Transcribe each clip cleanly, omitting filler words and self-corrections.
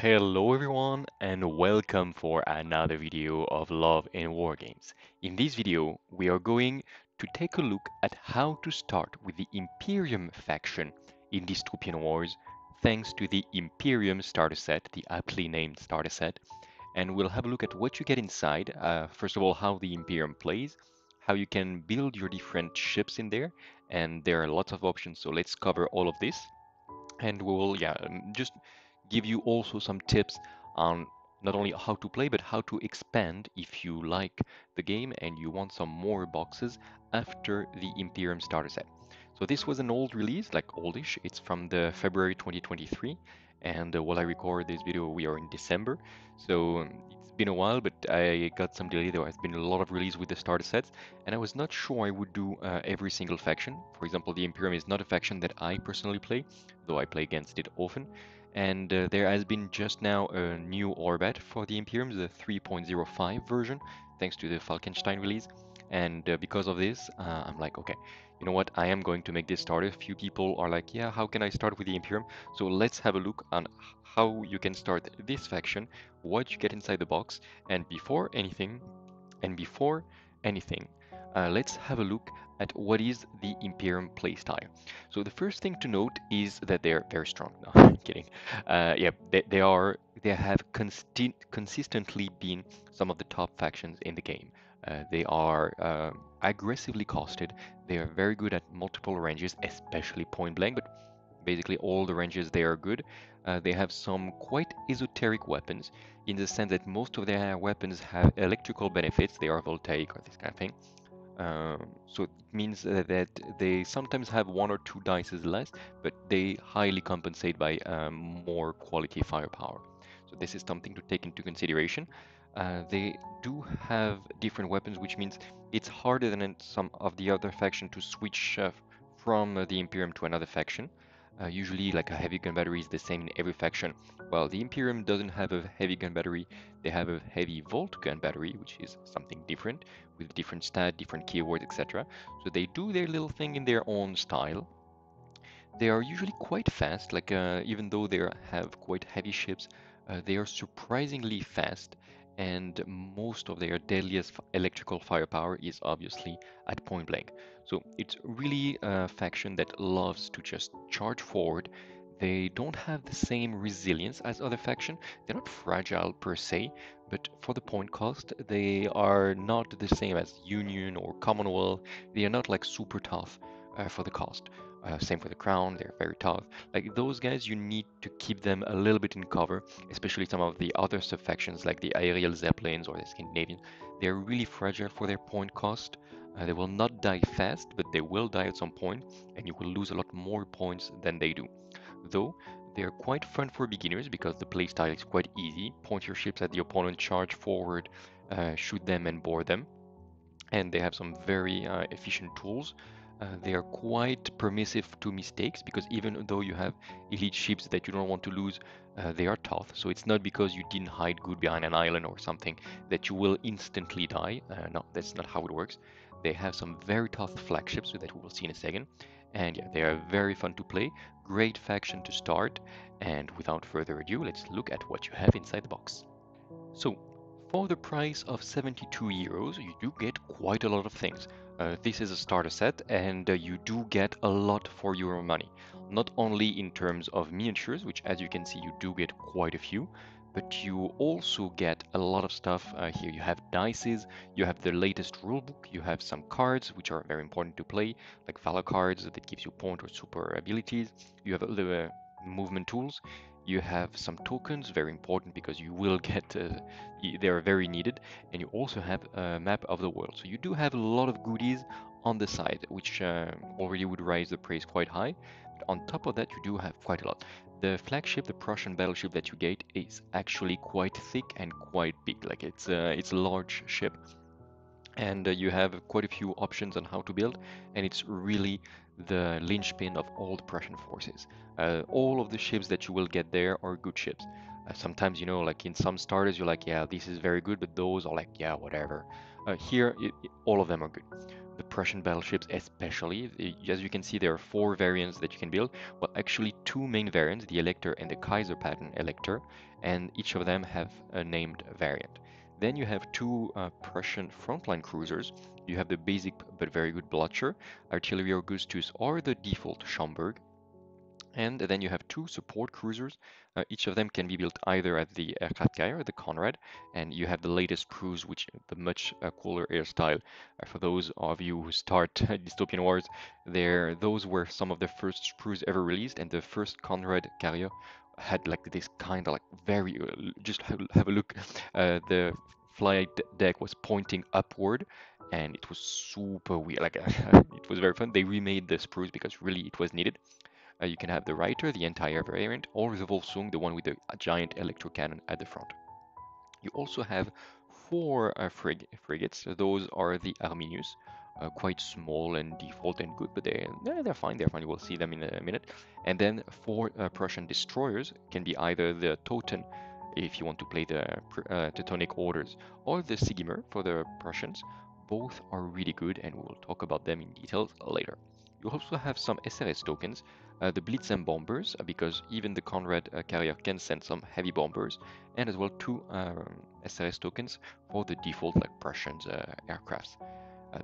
Hello everyone and welcome for another video of Love and War Games. In this video we are going to take a look at how to start with the Imperium faction in Dystopian Wars thanks to the Imperium starter set, the aptly named starter set, and we'll have a look at what you get inside, first of all how the Imperium plays, how you can build your different ships in there, and there are lots of options, so let's cover all of this and we'll just give you also some tips on not only how to play but how to expand if you like the game and you want some more boxes after the Imperium starter set. So this was an old release, like oldish, it's from the February 2023 and while I record this video we are in December, so it's been a while, but I got some delay. There has been a lot of release with the starter sets and I was not sure I would do every single faction. For example, the Imperium is not a faction that I personally play, though I play against it often. And there has been just now a new Orbit for the Imperium, the 3.05 version, thanks to the Falkenstein release. And because of this, I'm like, okay, you know what, I am going to make this starter. A few people are like, yeah, how can I start with the Imperium? So let's have a look on how you can start this faction, what you get inside the box, and before anything, let's have a look at what is the Imperium playstyle. So the first thing to note is that they're very strong. No, I'm kidding. They have consistently been some of the top factions in the game. They are aggressively costed. They are very good at multiple ranges, especially point blank, but basically all the ranges they are good. They have some quite esoteric weapons, in the sense that most of their weapons have electrical benefits. They are voltaic or this kind of thing. So it means that they sometimes have one or two dices less, but they highly compensate by more quality firepower. So this is something to take into consideration. They do have different weapons, which means it's harder than in some of the other faction to switch from the Imperium to another faction. Usually, like a heavy gun battery is the same in every faction. Well, the Imperium doesn't have a heavy gun battery, they have a heavy volt gun battery, which is something different, with different stat, different keywords, etc. So they do their little thing in their own style. They are usually quite fast, like even though they have quite heavy ships, they are surprisingly fast, and most of their deadliest electrical firepower is obviously at point blank. So it's really a faction that loves to just charge forward. They don't have the same resilience as other factions. They're not fragile per se, but for the point cost, they are not the same as Union or Commonwealth. They are not like super tough for the cost. Same for the Crown, they're very tough. Like those guys, you need to keep them a little bit in cover, especially some of the other sub-factions like the aerial Zeppelins or the Scandinavian. They're really fragile for their point cost. They will not die fast, but they will die at some point, and you will lose a lot more points than they do. Though, they're quite fun for beginners because the playstyle is quite easy. Point your ships at the opponent, charge forward, shoot them and board them. And they have some very efficient tools. They are quite permissive to mistakes, because even though you have elite ships that you don't want to lose, they are tough. So it's not because you didn't hide good behind an island or something that you will instantly die. No, that's not how it works. They have some very tough flagships that we will see in a second. And yeah, they are very fun to play. Great faction to start. And without further ado, let's look at what you have inside the box. So, for the price of 72 euros, you do get quite a lot of things. This is a starter set and you do get a lot for your money. Not only in terms of miniatures, which as you can see you do get quite a few, but you also get a lot of stuff here. You have dices, you have the latest rulebook, you have some cards which are very important to play, like Valhalla cards that gives you point or super abilities, you have the movement tools. You have some tokens, very important because you will get, they are very needed, and you also have a map of the world. So you do have a lot of goodies on the side, which already would raise the price quite high. But on top of that, you do have quite a lot. The flagship, the Prussian battleship that you get, is actually quite thick and quite big. Like it's a large ship, and you have quite a few options on how to build, and it's really the linchpin of all the Prussian forces. All of the ships that you will get there are good ships. Sometimes, you know, like in some starters, you're like, yeah, this is very good, but those are like, yeah, whatever. Here, all of them are good. The Prussian battleships especially. As you can see, there are four variants that you can build. Well, actually two main variants, the Elector and the Kaiser pattern Elector, and each of them have a named variant. Then you have two Prussian frontline cruisers. You have the basic but very good Blucher, Artillery Augustus, or the default Schaumburg. And then you have two support cruisers. Each of them can be built either at the or the Conrad, and you have the latest cruise, which the much cooler airstyle. For those of you who start Dystopian Wars, those were some of the first cruise ever released, and the first Conrad carrier had like this kind of like very, just have a look, the flight deck was pointing upward, and it was super weird, like it was very fun. They remade this cruise because really it was needed. You can have the Reiter, the entire variant, or the Volsung, the one with the giant electrocannon at the front. You also have four frigates. Those are the Arminius, quite small and default and good, but they're fine, they're fine. You will see them in a minute. And then four Prussian destroyers, can be either the Toten, if you want to play the Teutonic orders, or the Sigimer for the Prussians. Both are really good, and we'll talk about them in detail later. You also have some SMS tokens, the Blitzen bombers, because even the Conrad carrier can send some heavy bombers, and as well two SMS tokens for the default like Prussian aircrafts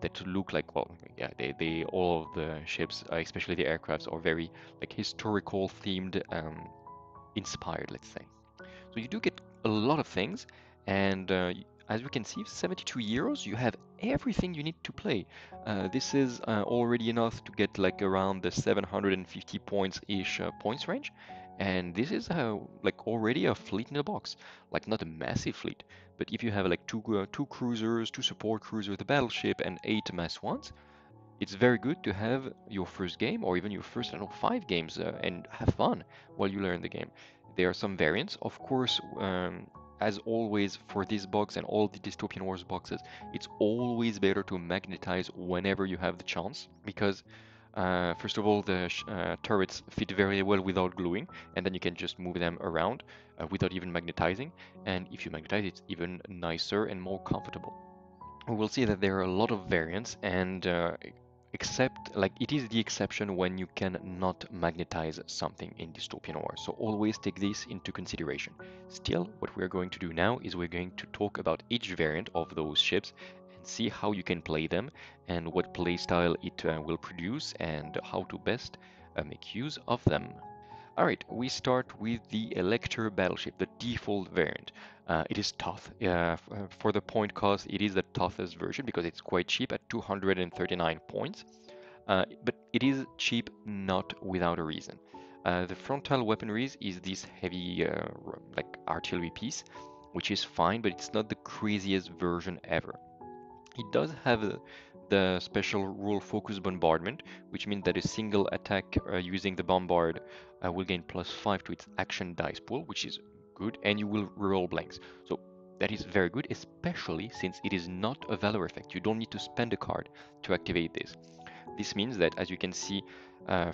that look like, well, yeah, they all of the ships, especially the aircrafts, are very like historical themed, inspired, let's say. So you do get a lot of things, and as we can see, €72, you have everything you need to play. This is already enough to get like around the 750 points-ish points range. And this is like already a fleet in a box, like not a massive fleet. But if you have like two cruisers, two support cruisers, the battleship, and 8 mass ones, it's very good to have your first game or even your first, I don't know, 5 games and have fun while you learn the game. There are some variants, of course. As always, for this box and all the Dystopian Wars boxes, it's always better to magnetize whenever you have the chance, because first of all, the turrets fit very well without gluing, and then you can just move them around without even magnetizing, and if you magnetize, it's even nicer and more comfortable. We will see that there are a lot of variants, and except like it is the exception when you cannot magnetize something in Dystopian Wars. So always take this into consideration. Still, what we're going to do now is we're going to talk about each variant of those ships and see how you can play them and what playstyle it will produce and how to best make use of them. Alright, we start with the Elector battleship, the default variant. It is tough. For the point cost, it is the toughest version because it's quite cheap at 239 points. But it is cheap not without a reason. The frontal weaponry is this heavy like artillery piece, which is fine, but it's not the craziest version ever. It does have the special rule focus bombardment, which means that a single attack using the bombard will gain +5 to its action dice pool, which is good, and you will reroll blanks. So that is very good, especially since it is not a valor effect. You don't need to spend a card to activate this. This means that, as you can see,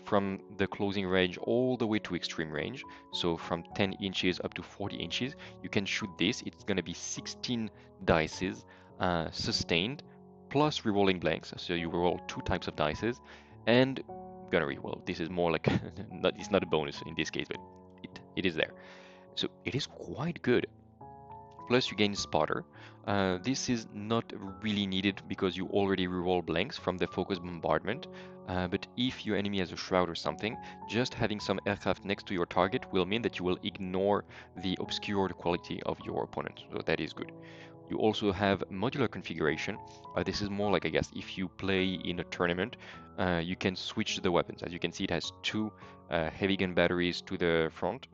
from the closing range all the way to extreme range, so from 10 inches up to 40 inches, you can shoot this. It's going to be 16 dices sustained, plus rerolling blanks, so you roll 2 types of dices, and gunnery. Well, this is more like, it's not a bonus in this case, but it is there. So it is quite good. Plus you gain spotter. This is not really needed because you already reroll blanks from the focus bombardment, but if your enemy has a shroud or something, just having some aircraft next to your target will mean that you will ignore the obscured quality of your opponent, so that is good. You also have modular configuration. This is more like, I guess, if you play in a tournament, you can switch the weapons. As you can see, it has two heavy gun batteries to the front,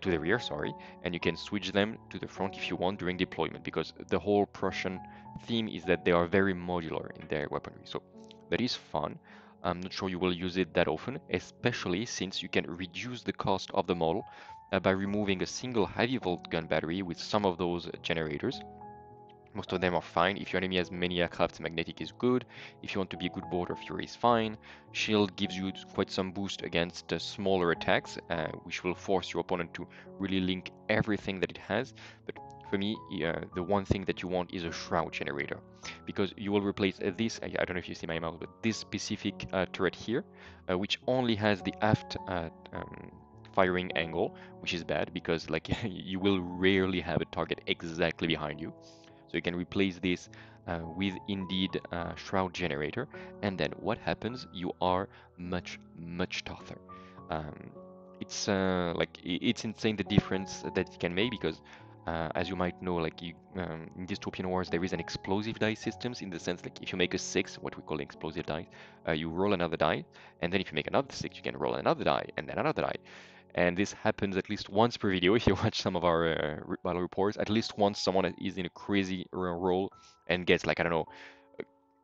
to the rear, sorry, and you can switch them to the front if you want during deployment, because the whole Prussian theme is that they are very modular in their weaponry. So that is fun. I'm not sure you will use it that often, especially since you can reduce the cost of the model by removing a single heavy volt gun battery with some of those generators. Most of them are fine. If your enemy has many aircraft, magnetic is good. If you want to be a good border fury is fine. Shield gives you quite some boost against smaller attacks, which will force your opponent to really link everything that it has. But for me, the one thing that you want is a shroud generator, because you will replace this, I don't know if you see my mouse, but this specific turret here, which only has the aft firing angle, which is bad because like you will rarely have a target exactly behind you. So you can replace this with indeed shroud generator, and then what happens? You are much tougher. It's like it's insane the difference that it can make, because as you might know, like you, in Dystopian Wars there is an explosive die systems, in the sense like if you make a 6, what we call explosive die, you roll another die, and then if you make another 6 you can roll another die and then another die. And this happens at least once per video. If you watch some of our battle reports, at least once someone is in a crazy roll and gets like, I don't know, a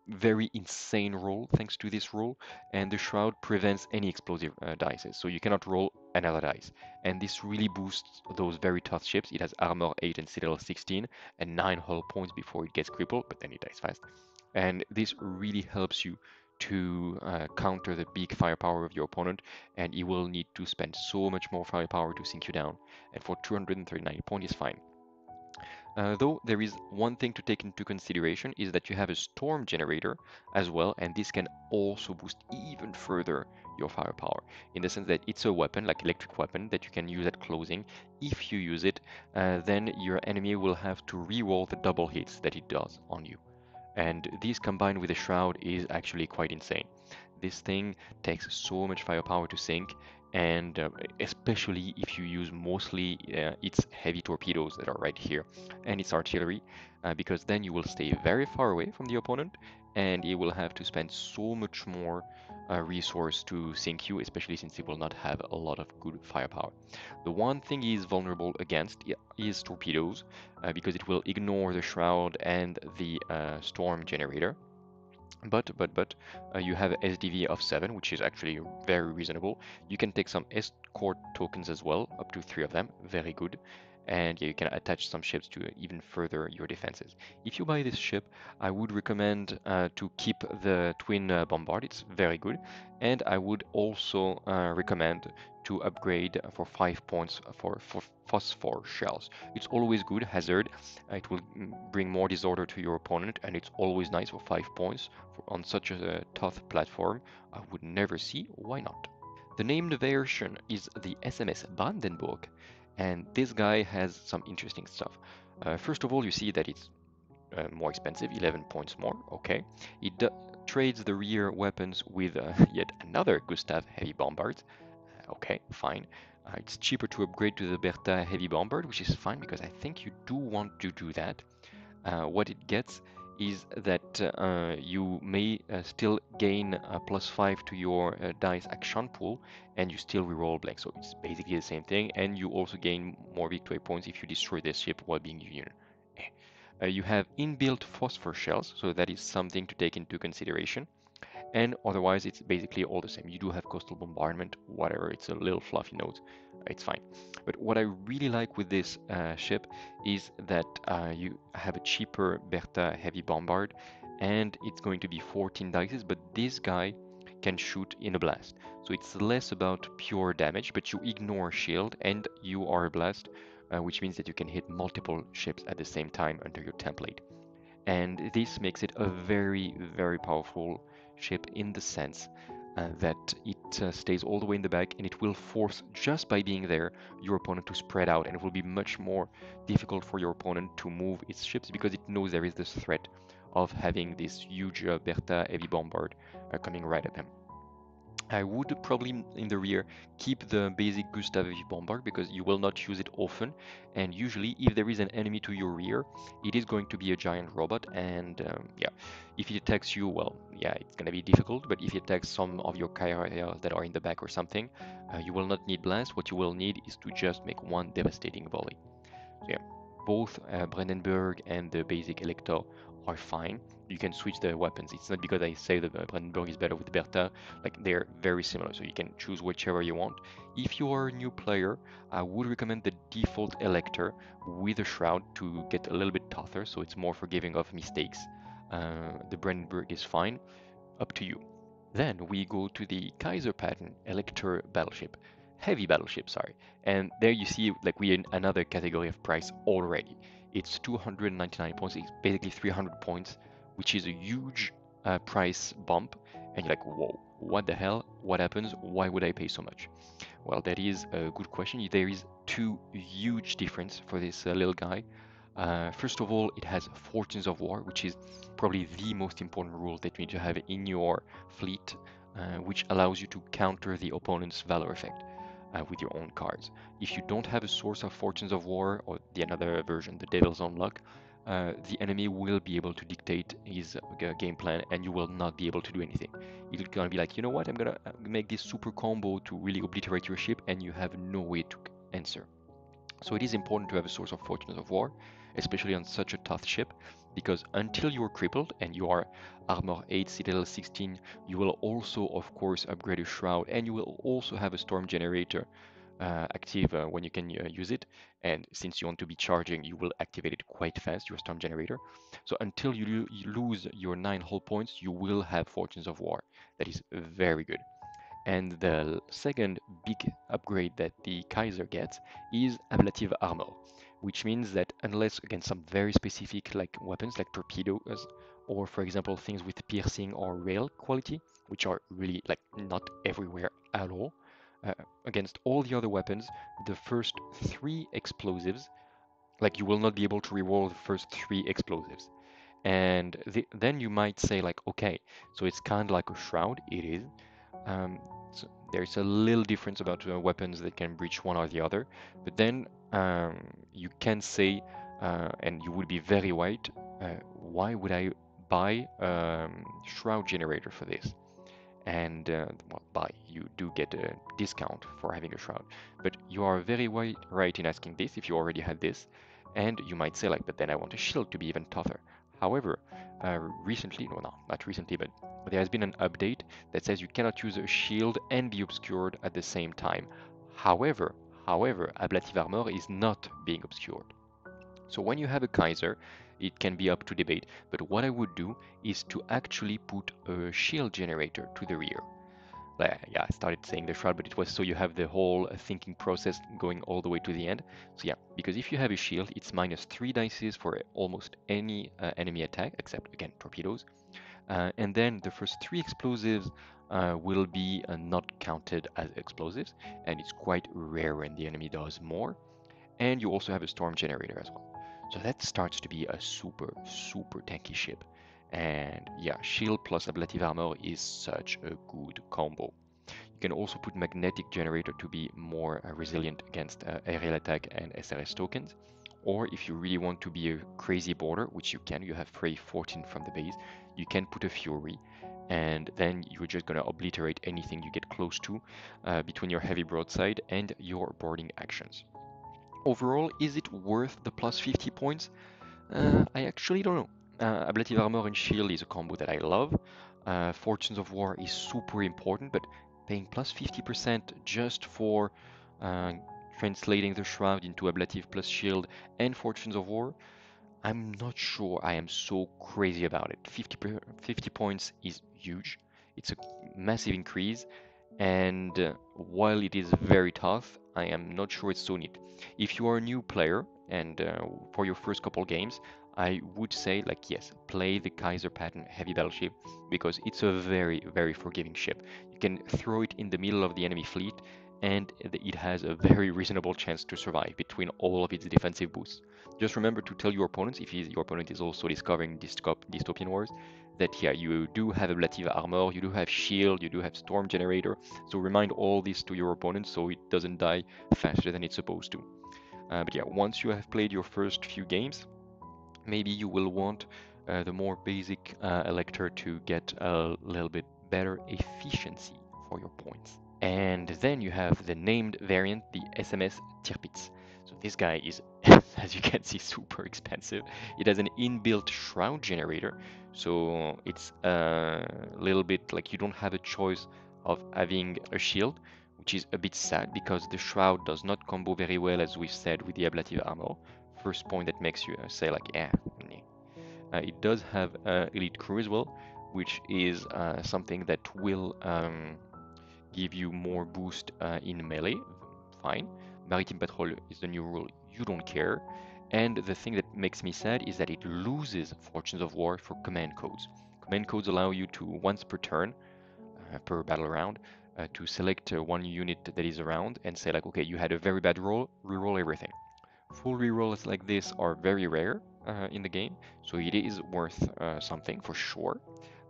very insane roll thanks to this roll, and the shroud prevents any explosive dice, so you cannot roll another dice. And this really boosts those very tough ships. It has armor 8 and citadel 16 and 9 hull points before it gets crippled, but then it dies fast. And this really helps you to counter the big firepower of your opponent, and he will need to spend so much more firepower to sink you down, and for 239 points is fine. Though there is one thing to take into consideration, is that you have a storm generator as well, and this can also boost even further your firepower, in the sense that it's a weapon, like electric weapon, that you can use at closing. If you use it, then your enemy will have to reroll the double hits that it does on you. And this combined with a shroud is actually quite insane. This thing takes so much firepower to sink, and especially if you use mostly its heavy torpedoes that are right here, and its artillery, because then you will stay very far away from the opponent, and it will have to spend so much more resource to sink you, especially since it will not have a lot of good firepower. The one thing he is vulnerable against is torpedoes, because it will ignore the shroud and the storm generator. But you have SDV of 7, which is actually very reasonable. You can take some escort tokens as well, up to 3 of them, very good. And yeah, you can attach some ships to even further your defenses. If you buy this ship, I would recommend to keep the twin bombard, it's very good. And I would also recommend to upgrade for 5 points for phosphor shells. It's always good, hazard, it will bring more disorder to your opponent, and it's always nice for 5 points on such a tough platform. I would never see why not. The named version is the SMS Brandenburg. And this guy has some interesting stuff. First of all, you see that it's more expensive, 11 points more, okay. It trades the rear weapons with yet another Gustav heavy bombard, okay, fine. It's cheaper to upgrade to the Bertha heavy bombard, which is fine, because I think you do want to do that. What it gets is that you may still gain +5 to your dice action pool, and you still reroll blank, so it's basically the same thing, and you also gain more victory points if you destroy this ship while being Union. You have inbuilt phosphor shells, so that is something to take into consideration, and otherwise it's basically all the same. You do have coastal bombardment, whatever, it's a little fluffy note, it's fine. But what I really like with this ship is that you have a cheaper Bertha heavy bombard, and it's going to be 14 dice, but this guy can shoot in a blast, so it's less about pure damage, but you ignore shield and you are a blast, which means that you can hit multiple ships at the same time under your template. And this makes it a very powerful ship, in the sense that it stays all the way in the back, and it will force, just by being there, your opponent to spread out, and it will be much more difficult for your opponent to move its ships, because it knows there is this threat of having this huge Bertha heavy bombard coming right at them. I would probably, in the rear, keep the basic Gustav heavy bombard, because you will not use it often, and usually if there is an enemy to your rear, it is going to be a giant robot, and yeah, if it attacks you, well, yeah, it's gonna be difficult, but if it attacks some of your Kaiser-Electors that are in the back or something, you will not need blast. What you will need is to just make one devastating volley. So yeah, both Brandenburg and the basic Elector are fine. You can switch the weapons. It's not because I say that Brandenburg is better with Bertha, like they're very similar, so you can choose whichever you want. If you are a new player, I would recommend the default Elector with a shroud to get a little bit tougher, so it's more forgiving of mistakes. The Brandenburg is fine, up to you. Then we go to the Kaiser pattern Elector battleship. heavy battleships are. And there you see, like, we're in another category of price already. It's 299 points, it's basically 300 points, which is a huge price bump. And you're like, whoa, what the hell? What happens? Why would I pay so much? Well, that is a good question. There is two huge difference for this little guy. First of all, it has fortunes of war, which is probably the most important rule that you need to have in your fleet, which allows you to counter the opponent's valor effect with your own cards. If you don't have a source of fortunes of war, or the another version, the Devil's Own Luck, the enemy will be able to dictate his game plan, and you will not be able to do anything. It's gonna be like, you know what, I'm gonna make this super combo to really obliterate your ship, and you have no way to answer. So it is important to have a source of fortunes of war, especially on such a tough ship, because until you are crippled and you are Armor 8, Citadel 16, you will also, of course, upgrade a Shroud, and you will also have a Storm Generator active when you can use it, and since you want to be charging, you will activate it quite fast, your Storm Generator. So until you lose your 9 hull points, you will have Fortunes of War. That is very good. And the second big upgrade that the Kaiser gets is Ablative Armor, which means that unless against some very specific like weapons like torpedoes, or for example things with piercing or rail quality, which are really like not everywhere at all, against all the other weapons, the first 3 explosives, like you will not be able to reroll the first 3 explosives. And then you might say like, okay, so it's kind of like a shroud, it is. So there's a little difference about weapons that can breach one or the other, but then you can say, and you would be very right, why would I buy Shroud Generator for this? And well, buy, you do get a discount for having a Shroud, but you are very right in asking this if you already had this, and you might say like, but then I want a shield to be even tougher. However, recently, no, no, not recently, but there has been an update that says you cannot use a shield and be obscured at the same time. However, Ablative Armor is not being obscured. So when you have a Kaiser, it can be up to debate, but what I would do is to actually put a shield generator to the rear. Yeah, I started saying the shroud, but it was so you have the whole thinking process going all the way to the end. So yeah, because if you have a shield, it's -3 dices for almost any enemy attack, except again torpedoes. And then the first 3 explosives will be not counted as explosives, and it's quite rare when the enemy does more. And you also have a storm generator as well. So that starts to be a super, super tanky ship. And yeah, shield plus ablative armor is such a good combo. You can also put magnetic generator to be more resilient against aerial attack and SRS tokens. Or if you really want to be a crazy border, which you can, you have Fray 14 from the base, you can put a Fury, and then you're just going to obliterate anything you get close to between your heavy broadside and your boarding actions. Overall, is it worth the plus 50 points? I actually don't know. Ablative Armor and Shield is a combo that I love. Fortunes of War is super important, but paying plus 50% just for translating the Shroud into Ablative plus Shield and Fortunes of War, I'm not sure I am so crazy about it. 50 points is huge. It's a massive increase, and while it is very tough, I am not sure it's so neat. If you are a new player, and for your first couple games, I would say, like, yes, play the Kaiser pattern heavy battleship, because it's a very, very forgiving ship. You can throw it in the middle of the enemy fleet, and it has a very reasonable chance to survive between all of its defensive boosts. Just remember to tell your opponents, if your opponent is also discovering Dystopian Wars, that here you do have ablative armor, you do have shield, you do have storm generator, so remind all this to your opponent so it doesn't die faster than it's supposed to. But yeah, once you have played your first few games, maybe you will want the more basic Elector to get a little bit better efficiency for your points. And then you have the named variant, the SMS Tirpitz. So this guy is, as you can see, super expensive. It has an inbuilt shroud generator, so it's a little bit like you don't have a choice of having a shield, which is a bit sad because the shroud does not combo very well, as we've said, with the ablative armor. First point that makes you say like, yeah, it does have elite crew as well, which is something that will give you more boost in melee, fine. Maritime Patrol is the new rule, you don't care. And the thing that makes me sad is that it loses Fortunes of War for command codes. Command codes allow you to, once per turn, per battle round, to select one unit that is around and say like, okay, you had a very bad roll, reroll everything. Full rerolls like this are very rare in the game, so it is worth something for sure.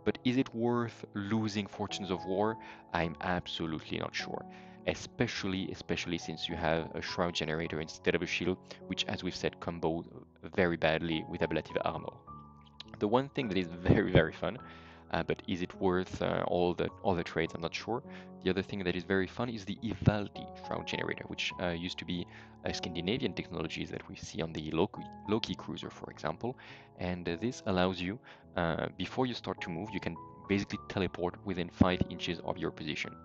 But is it worth losing Fortunes of War? I'm absolutely not sure. Especially since you have a Shroud Generator instead of a shield, which, as we've said, combos very badly with Ablative Armor. The one thing that is very fun, but is it worth all the trades? I'm not sure. The other thing that is very fun is the Ivaldi Shroud Generator, which used to be Scandinavian technologies that we see on the Loki Cruiser, for example. And this allows you, before you start to move, you can basically teleport within 5 inches of your position.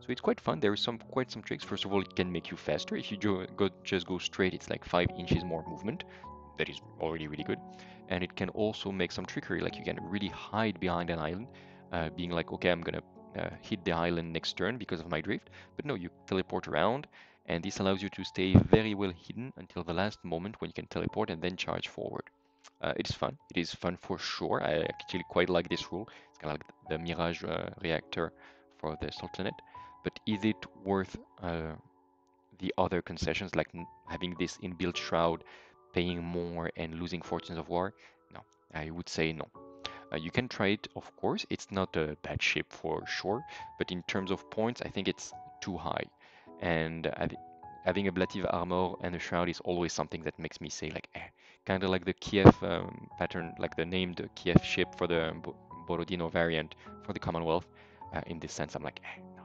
So it's quite fun. There are quite some tricks. First of all, it can make you faster. If you just go straight, it's like 5 inches more movement. That is already really good. And it can also make some trickery, like you can really hide behind an island, being like, okay, I'm gonna hit the island next turn because of my drift. But no, you teleport around, and this allows you to stay very well hidden until the last moment when you can teleport and then charge forward. It's fun. It is fun for sure. I actually quite like this rule. It's kind of like the Mirage reactor for the Sultanate. But is it worth the other concessions, like having this inbuilt shroud, paying more, and losing Fortunes of War? No, I would say no. You can try it, of course. It's not a bad ship for sure, but in terms of points, I think it's too high. And having ablative armor and a shroud is always something that makes me say like, eh. Kind of like the Kiev pattern, like the named Kiev ship for the Borodino variant for the Commonwealth. In this sense, I'm like, eh, no,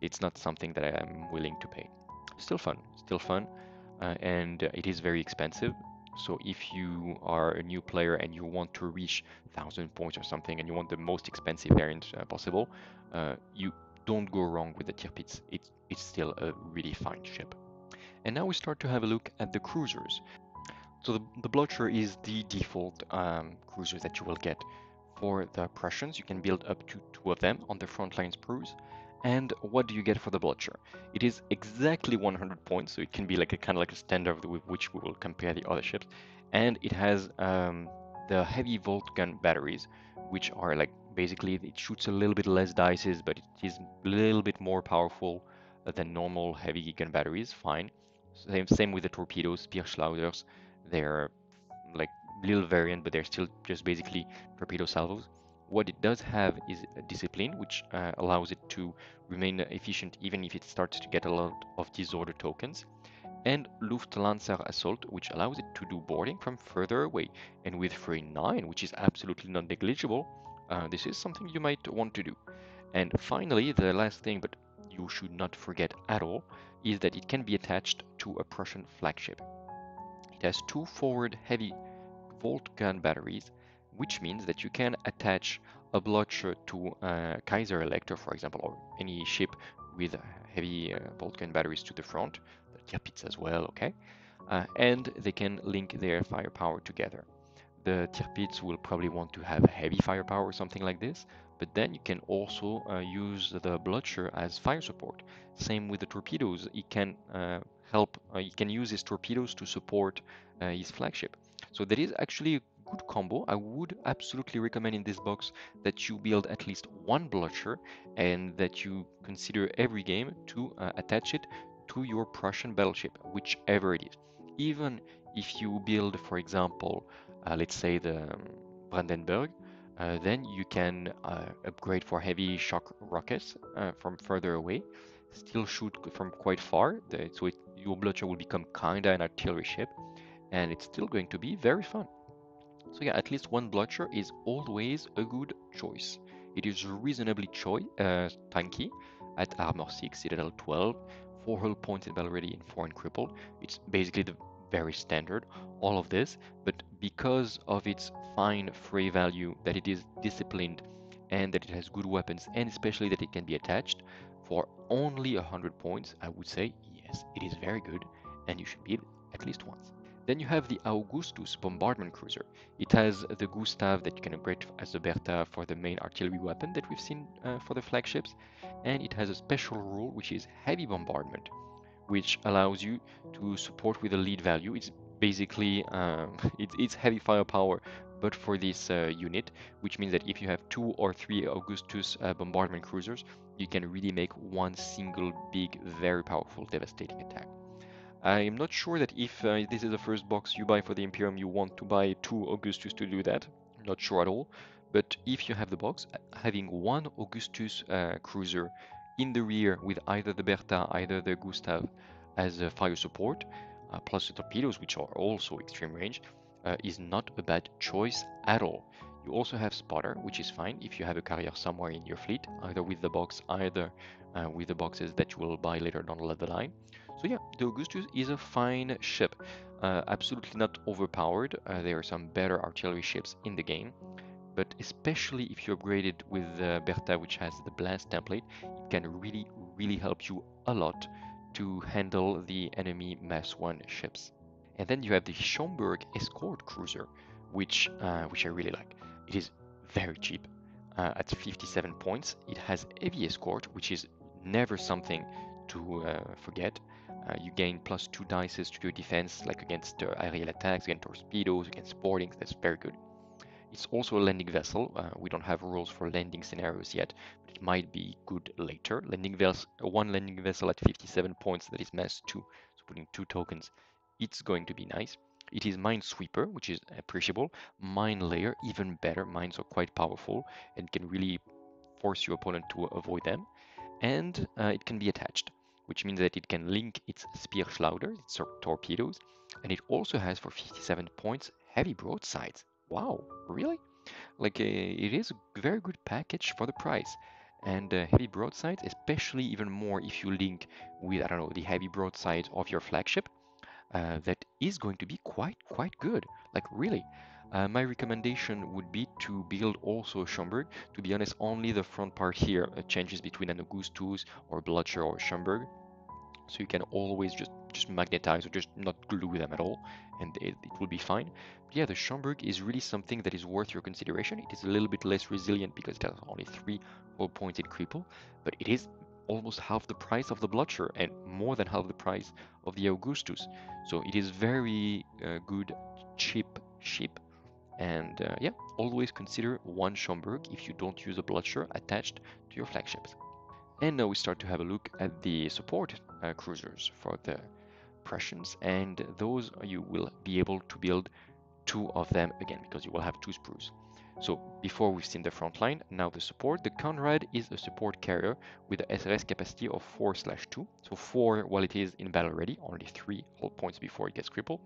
it's not something that I'm willing to pay. Still fun, and it is very expensive. So if you are a new player and you want to reach 1,000 points or something, and you want the most expensive variant possible, you don't go wrong with the Tirpitz. It's still a really fine ship. And now we start to have a look at the cruisers. So the Blucher is the default cruiser that you will get. For the Prussians, you can build up to 2 of them on the Frontline Sprues. And what do you get for the Blucher? It is exactly 100 points, so it can be like a kind of like a standard with which we will compare the other ships. And it has the heavy volt gun batteries, which are like basically it shoots a little bit less dices, but it is a little bit more powerful than normal heavy gun batteries. Fine. Same with the torpedoes, Speerschleuders. They're like little variant, but they're still just basically torpedo salvos. What it does have is a discipline, which allows it to remain efficient even if it starts to get a lot of disorder tokens, and Luftlanzer Assault, which allows it to do boarding from further away, and with frame 9, which is absolutely not negligible, this is something you might want to do. And finally, the last thing, but you should not forget at all, is that it can be attached to a Prussian flagship. It has 2 forward heavy volt gun batteries, which means that you can attach a Blucher to a Kaiser-Elector, for example, or any ship with heavy volt gun batteries to the front, the Tirpitz as well, okay? And they can link their firepower together. The Tirpitz will probably want to have heavy firepower or something like this, but then you can also use the Blucher as fire support. Same with the torpedoes, he can use his torpedoes to support his flagship. So that is actually a good combo. I would absolutely recommend in this box that you build at least one Blucher and that you consider every game to attach it to your Prussian battleship, whichever it is. Even if you build, for example, let's say the Brandenburg, then you can upgrade for heavy shock rockets from further away, still shoot from quite far, so your Blucher will become kinda an artillery ship. And it's still going to be very fun. So yeah, at least one Blucher is always a good choice. It is reasonably tanky at Armor 6, Citadel 12, 4 hull points in Valhalla and 4 in Crippled. It's basically the very standard, all of this, but because of its fine fray value, that it is disciplined and that it has good weapons, and especially that it can be attached for only 100 points, I would say, yes, it is very good and you should build at least once. Then you have the Augustus bombardment cruiser. It has the Gustav that you can upgrade as the Bertha for the main artillery weapon that we've seen for the flagships, and it has a special rule which is heavy bombardment, which allows you to support with a lead value. It's basically it's heavy firepower, but for this unit, which means that if you have 2 or 3 Augustus bombardment cruisers, you can really make one single big, very powerful, devastating attack. I am not sure that if this is the first box you buy for the Imperium, you want to buy 2 Augustus to do that. I'm not sure at all. But if you have the box, having one Augustus cruiser in the rear with either the Bertha, either the Gustav as a fire support, plus the torpedoes, which are also extreme range, is not a bad choice at all. You also have spotter, which is fine if you have a carrier somewhere in your fleet, either with the box, either with the boxes that you will buy later down the line. So yeah, the Augustus is a fine ship, absolutely not overpowered. There are some better artillery ships in the game, but especially if you upgrade it with Bertha, which has the blast template, it can really, really help you a lot to handle the enemy mass 1 ships. And then you have the Schaumburg escort cruiser, which I really like. It is very cheap, at 57 points. It has heavy escort, which is never something to forget. You gain +2 dices to your defense, like against aerial attacks, against torpedoes, against boardings. That's very good. It's also a landing vessel. We don't have rules for landing scenarios yet, but it might be good later. One landing vessel at 57 points, that is mass 2, so putting 2 tokens, it's going to be nice. It is Minesweeper, which is appreciable. Mine Layer, even better. Mines are quite powerful and can really force your opponent to avoid them. And it can be attached, which means that it can link its Speerschleuder, its torpedoes, and it also has, for 57 points, heavy broadsides. Wow, really? Like, it is a very good package for the price. And heavy broadsides, especially even more if you link with, I don't know, the heavy broadside of your flagship. That is going to be quite good, like really. My recommendation would be to build also Schaumburg. To be honest, only the front part here changes between an Augustus or Blucher or Schaumburg, so you can always just magnetize or just not glue them at all, and it will be fine. But yeah, the Schaumburg is really something that is worth your consideration. It is a little bit less resilient because it has only 3 or 4 points in cripple, but it is almost half the price of the Blucher and more than half the price of the Augustus. So it is very good, cheap ship. And yeah, always consider one Schaumburg if you don't use a Blucher attached to your flagships. And now we start to have a look at the support cruisers for the Prussians, and those you will be able to build 2 of them again because you will have 2 sprues. So before we've seen the front line, now the support. The Conrad is a support carrier with a SLS capacity of 4/2. So 4 while it is in battle ready, only 3 hull points before it gets crippled.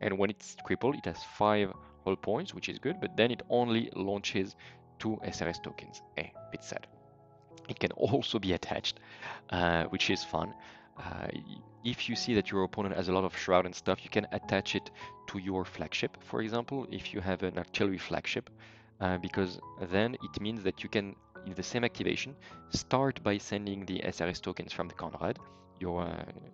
And when it's crippled, it has 5 hull points, which is good, but then it only launches 2 SLS tokens. Eh, bit sad. It can also be attached, which is fun. If you see that your opponent has a lot of shroud and stuff, you can attach it to your flagship, for example, if you have an artillery flagship. Because then it means that you can, in the same activation, start by sending the SRS tokens from the Conrad. Your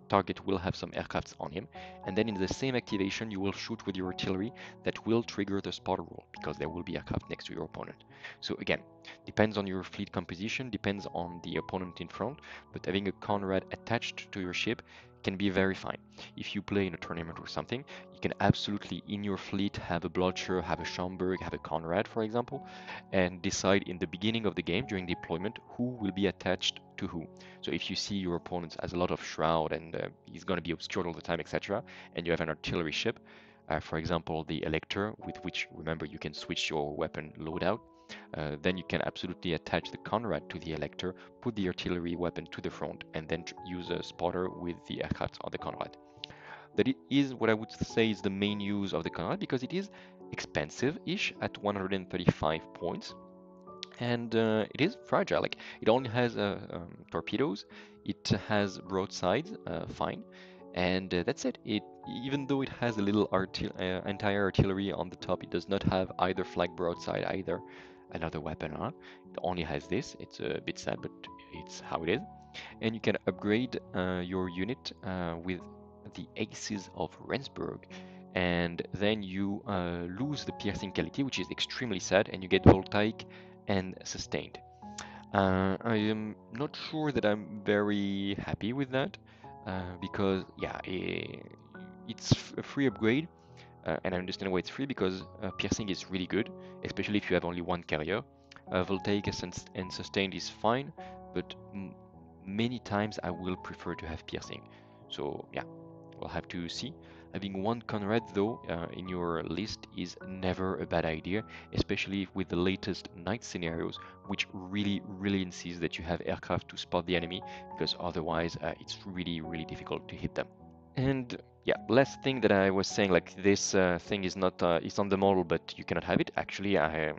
target will have some aircrafts on him, and then in the same activation you will shoot with your artillery that will trigger the spotter rule because there will be aircraft next to your opponent. So again, depends on your fleet composition, depends on the opponent in front, but having a Conrad attached to your ship can be very fine. If you play in a tournament or something, you can absolutely in your fleet have a Blucher, have a Schaumburg, have a Conrad, for example, and decide in the beginning of the game during deployment who will be attached to who. So if you see your opponent has a lot of shroud and he's going to be obscured all the time, etc., and you have an artillery ship, for example the Elector, with which, remember, you can switch your weapon loadout, then you can absolutely attach the Conrad to the Elector, put the artillery weapon to the front, and then use a spotter with the aircraft on the Conrad. That is what I would say is the main use of the Conrad, because it is expensive-ish at 135 points, and it is fragile. Like, it only has torpedoes, it has broadsides, fine, and that's it. Even though it has a little anti-artillery on the top, it does not have either flag broadside, either another weapon on. It only has this. It's a bit sad, but it's how it is. And you can upgrade your unit with the Aces of Rendsburg. and then you lose the piercing quality, which is extremely sad, and you get voltaic and sustained. I am not sure that I'm very happy with that, because yeah, it's a free upgrade, and I understand why it's free, because piercing is really good, especially if you have only one carrier. Voltaic and sustained is fine, but many times I will prefer to have piercing. So yeah, we'll have to see. Having one Conrad though in your list is never a bad idea, especially with the latest night scenarios, which really insists that you have aircraft to spot the enemy, because otherwise it's really difficult to hit them. And yeah, last thing that I was saying, like this thing is not it's on the model, but you cannot have it. Actually, I am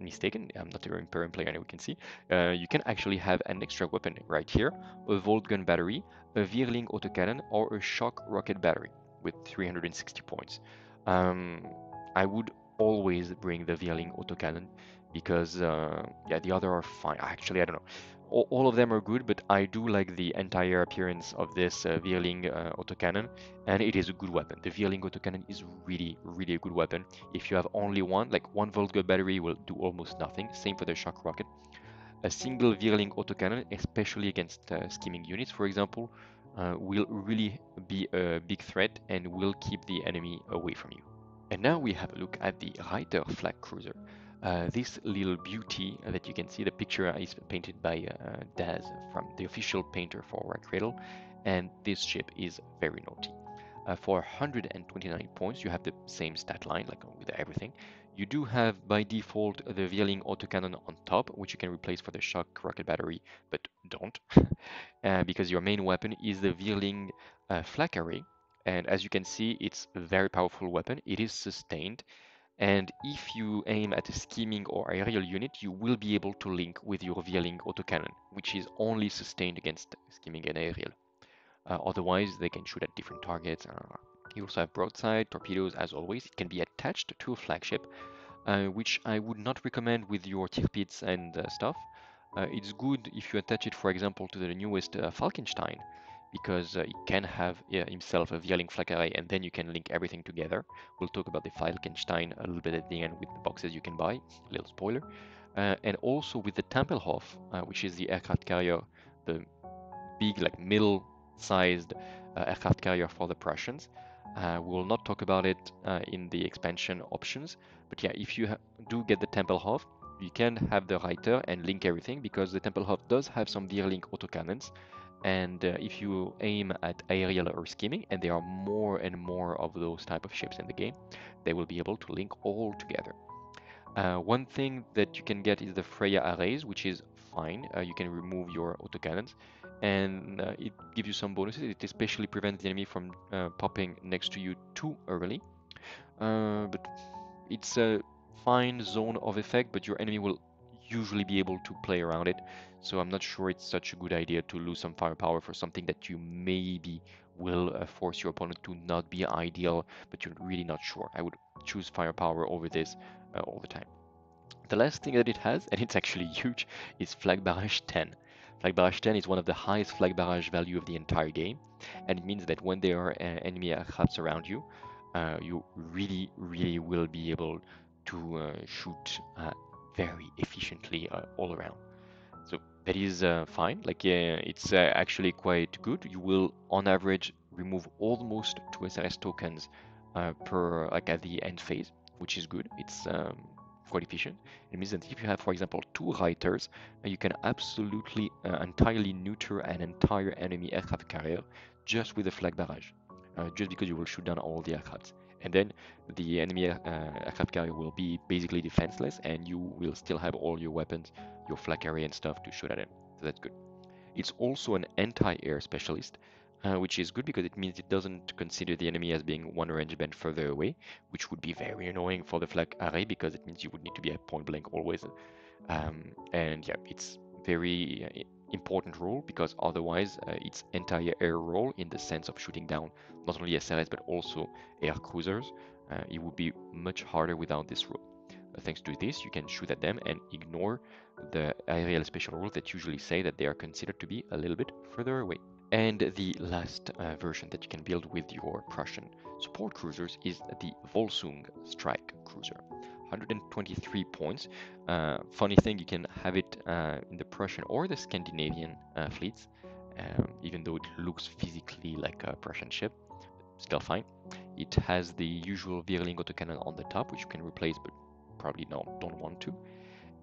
mistaken. I'm not an Imperium player, and we can see you can actually have an extra weapon right here: a volt gun battery, a Vierling autocannon, or a shock rocket battery with 360 points. I would always bring the Vierling autocannon because yeah, the other are fine. Actually, I don't know. All of them are good, but I do like the entire appearance of this Vierling autocannon, and it is a good weapon. The Vierling autocannon is really a good weapon. If you have only one, like one volt gun battery will do almost nothing. Same for the shock rocket. A single Vierling autocannon, especially against skimming units, for example, will really be a big threat and will keep the enemy away from you. And now we have a look at the Reiter flag cruiser. This little beauty that you can see, the picture is painted by Daz from the official painter for War Cradle, and this ship is very naughty. For 129 points, you have the same stat line, like with everything. You do have by default the Vierling autocannon on top, which you can replace for the shock rocket battery, but don't, because your main weapon is the Vierling flak array, and as you can see, it's a very powerful weapon. It is sustained. And if you aim at a skimming or aerial unit, you will be able to link with your Vierling autocannon, which is only sustained against skimming and aerial. Otherwise, they can shoot at different targets. You also have broadside, torpedoes as always. It can be attached to a flagship, which I would not recommend with your Tirpitz and stuff. It's good if you attach it, for example, to the newest Falkenstein, because it can have himself a Vierling flak array, and then you can link everything together. We'll talk about the Falkenstein a little bit at the end with the boxes you can buy, little spoiler. And also with the Tempelhof, which is the aircraft carrier, the big, like middle-sized aircraft carrier for the Prussians. We will not talk about it in the expansion options, but yeah, if you do get the Tempelhof, you can have the Reiter and link everything, because the Tempelhof does have some Vierling autocannons. And if you aim at aerial or skimming, and there are more and more of those type of ships in the game, they will be able to link all together. One thing that you can get is the Freya arrays, which is fine. You can remove your autocannons, and it gives you some bonuses. It especially prevents the enemy from popping next to you too early. But it's a fine zone of effect, but your enemy will usually be able to play around it, so I'm not sure it's such a good idea to lose some firepower for something that you maybe will force your opponent to not be ideal, but you're really not sure. I would choose firepower over this all the time. The last thing that it has, and it's actually huge, is Flag Barrage 10. Flag Barrage 10 is one of the highest flag barrage value of the entire game, and it means that when there are enemy aircrafts around you, you really will be able to shoot very efficiently all around. So that is fine. Like it's actually quite good. You will on average remove almost 2 SMS tokens per, like, at the end phase, which is good. It's quite efficient. It means that if you have, for example, 2 Reiters, you can absolutely entirely neuter an entire enemy aircraft carrier just with a flag barrage, just because you will shoot down all the aircrafts. And then the enemy aircraft carrier will be basically defenseless, and you will still have all your weapons, your flak array and stuff to shoot at it. So that's good. It's also an anti-air specialist, which is good because it means it doesn't consider the enemy as being one range band further away, which would be very annoying for the flak array because it means you would need to be at point blank always. And yeah, it's very important role, because otherwise it's anti-air role in the sense of shooting down not only SLS but also air cruisers. It would be much harder without this rule. Thanks to this, you can shoot at them and ignore the aerial special rules that usually say that they are considered to be a little bit further away. And the last version that you can build with your Prussian support cruisers is the Volsung strike cruiser. 123 points. Funny thing, you can have it in the Prussian or the Scandinavian fleets, even though it looks physically like a Prussian ship. Still fine. It has the usual Vierling autocannon on the top, which you can replace, but probably don't want to.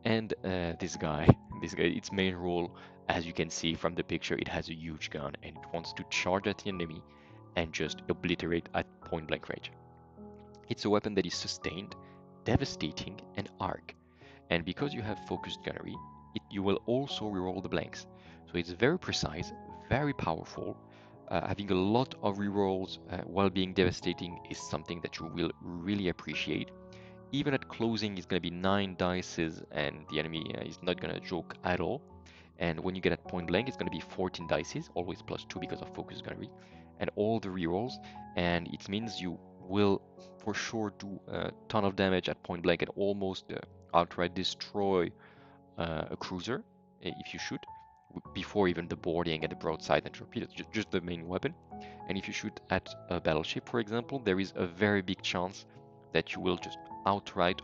And this guy, its main role, as you can see from the picture, it has a huge gun and it wants to charge at the enemy and just obliterate at point blank range. It's a weapon that is sustained, devastating, and arc. And because you have focused gunnery, you will also reroll the blanks. So it's very precise, very powerful. Having a lot of rerolls while being devastating is something that you will really appreciate. Even at closing, it's going to be 9 dices and the enemy is not going to joke at all. And when you get at point blank, it's going to be 14 dices, always +2 because of focus gunnery, and all the rerolls. And it means you will for sure do a ton of damage at point blank and almost outright destroy a cruiser if you shoot, before even the boarding and the broadside and torpedoes, just the main weapon. And if you shoot at a battleship, for example, there is a very big chance that you will just outright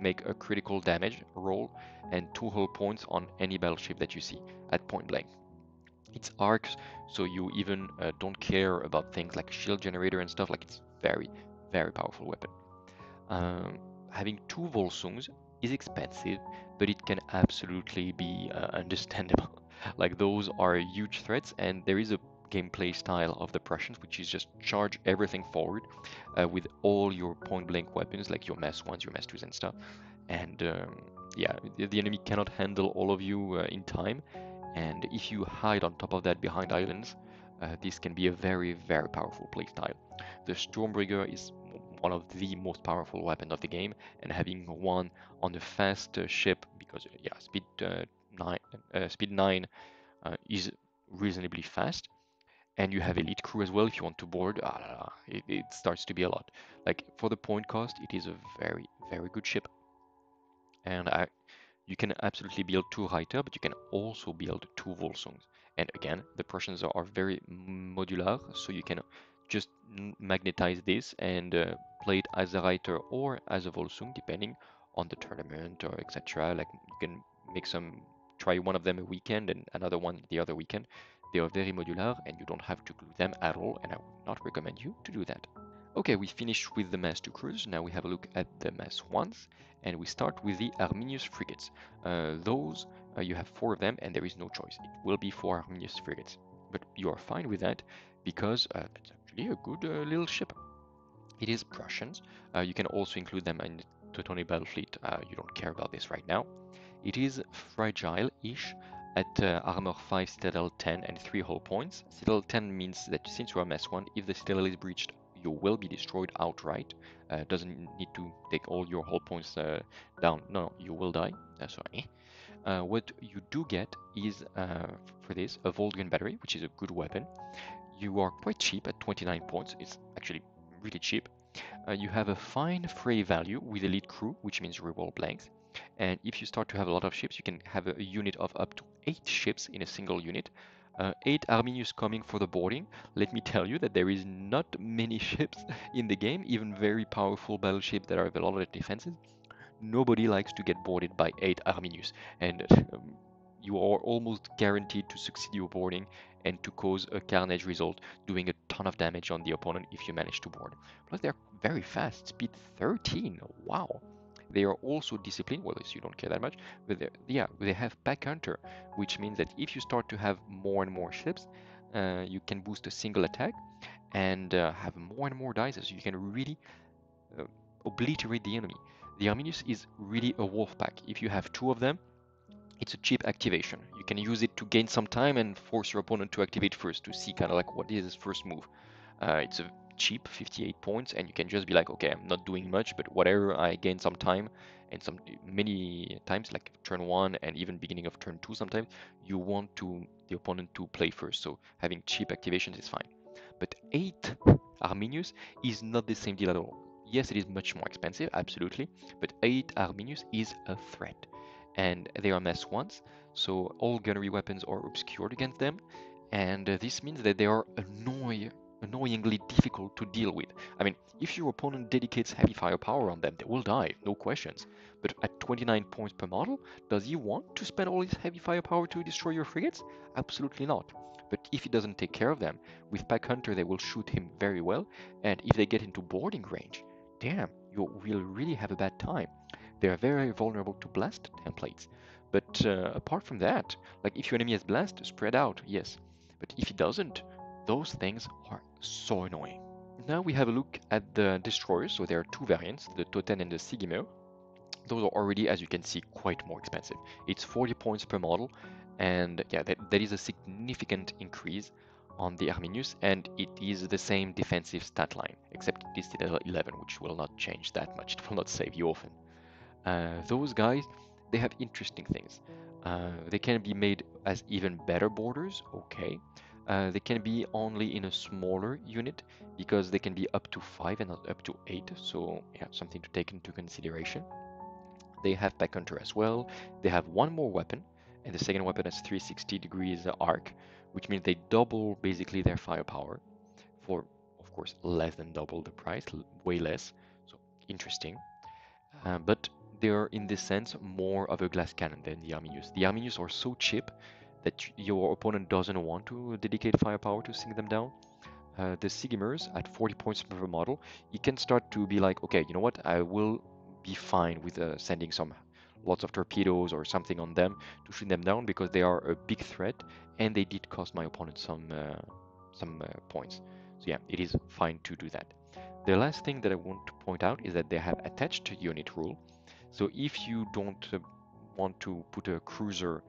make a critical damage roll and 2 hull points on any battleship that you see at point blank. It's arcs, so you even don't care about things like shield generator and stuff. Like, it's very, very powerful weapon. Having 2 Volsungs is expensive, but it can absolutely be understandable. Like, those are huge threats, and there is a gameplay style of the Prussians which is just charge everything forward with all your point blank weapons, like your mass ones, your mass twos and stuff. And yeah, the enemy cannot handle all of you in time, and if you hide on top of that behind islands, this can be a very, very powerful play style. The Sturmbringer is one of the most powerful weapons of the game, and having one on the fast ship, because yeah, speed 9 is reasonably fast, and you have elite crew as well if you want to board. It starts to be a lot. Like, for the point cost, it is a very, very good ship. And you can absolutely build 2 Reiter, but you can also build 2 Volsungs. And again, the Prussians are very modular, so you can just magnetize this and play it as a Reiter or as a Volsung, depending on the tournament or etc. Like, you can make some, try one of them a weekend and another one the other weekend. They are very modular and you don't have to glue them at all, and I would not recommend you to do that. Okay, we finished with the mass 2 cruisers. Now we have a look at the mass 1s, and we start with the Arminius frigates. Those, you have 4 of them, and there is no choice. It will be 4 Arminius frigates, but you are fine with that because that's actually a good little ship. It is Prussians. You can also include them in the Teutonic battle fleet. You don't care about this right now. It is fragile-ish at armor 5, citadel 10, and 3 hull points. Citadel 10 means that since you are mass 1, if the citadel is breached, you will be destroyed outright. Doesn't need to take all your hull points down. No, you will die. Sorry. What you do get is, for this, a Voltgun battery, which is a good weapon. You are quite cheap at 29 points. It's actually really cheap. You have a fine fray value with elite crew, which means reroll blanks. And if you start to have a lot of ships, you can have a unit of up to 8 ships in a single unit. 8 Arminius coming for the boarding. Let me tell you that there is not many ships in the game, even very powerful battleships that have a lot of defenses. Nobody likes to get boarded by 8 Arminius, and you are almost guaranteed to succeed your boarding and to cause a carnage result, doing a ton of damage on the opponent if you manage to board. Plus, they're very fast, speed 13, wow! They are also disciplined, well, you don't care that much, but yeah, they have pack hunter, which means that if you start to have more and more ships, you can boost a single attack and have more and more dice, so you can really obliterate the enemy. The Arminius is really a wolf pack. If you have 2 of them, it's a cheap activation. You can use it to gain some time and force your opponent to activate first, to see kind of like what is his first move. It's a cheap 58 points, and you can just be like, okay, I'm not doing much, but whatever, I gain some time, and some many times, like turn 1 and even beginning of turn 2 sometimes, you want the opponent to play first, so having cheap activations is fine. But 8 Arminius is not the same deal at all. Yes, it is much more expensive, absolutely, but 8 Arminius is a threat, and they are mass 1s, so all gunnery weapons are obscured against them, and this means that they are annoyingly difficult to deal with. I mean, if your opponent dedicates heavy firepower on them, they will die, no questions. But at 29 points per model, does he want to spend all his heavy firepower to destroy your frigates? Absolutely not. But if he doesn't take care of them, with Pack Hunter they will shoot him very well, and if they get into boarding range, damn, you will really have a bad time. They are very vulnerable to blast templates. But apart from that, like if your enemy has blast, spread out, yes. But if he doesn't, those things are so annoying. Now we have a look at the destroyers, so there are two variants, the Toten and the Sigimer. Those are already, as you can see, quite more expensive. It's 40 points per model, and yeah, that is a significant increase on the Arminius, and it is the same defensive stat line, except it is still 11, which will not change that much, it will not save you often. Those guys, they have interesting things. They can be made as even better borders, okay. They can be only in a smaller unit, because they can be up to 5 and not up to 8, so yeah, something to take into consideration. They have Pack Hunter as well, they have one more weapon, and the second weapon has 360 degrees arc, which means they double basically their firepower, for of course less than double the price, way less, so interesting. But they are in this sense more of a glass cannon than the Arminius. The Arminius are so cheap that your opponent doesn't want to dedicate firepower to sink them down. The Sigimers at 40 points per model, he can start to be like, okay, you know what, I will be fine with sending some lots of torpedoes or something on them to shoot them down because they are a big threat and they did cost my opponent some points. So yeah, it is fine to do that. The last thing that I want to point out is that they have attached unit rule. So if you don't want to put a cruiser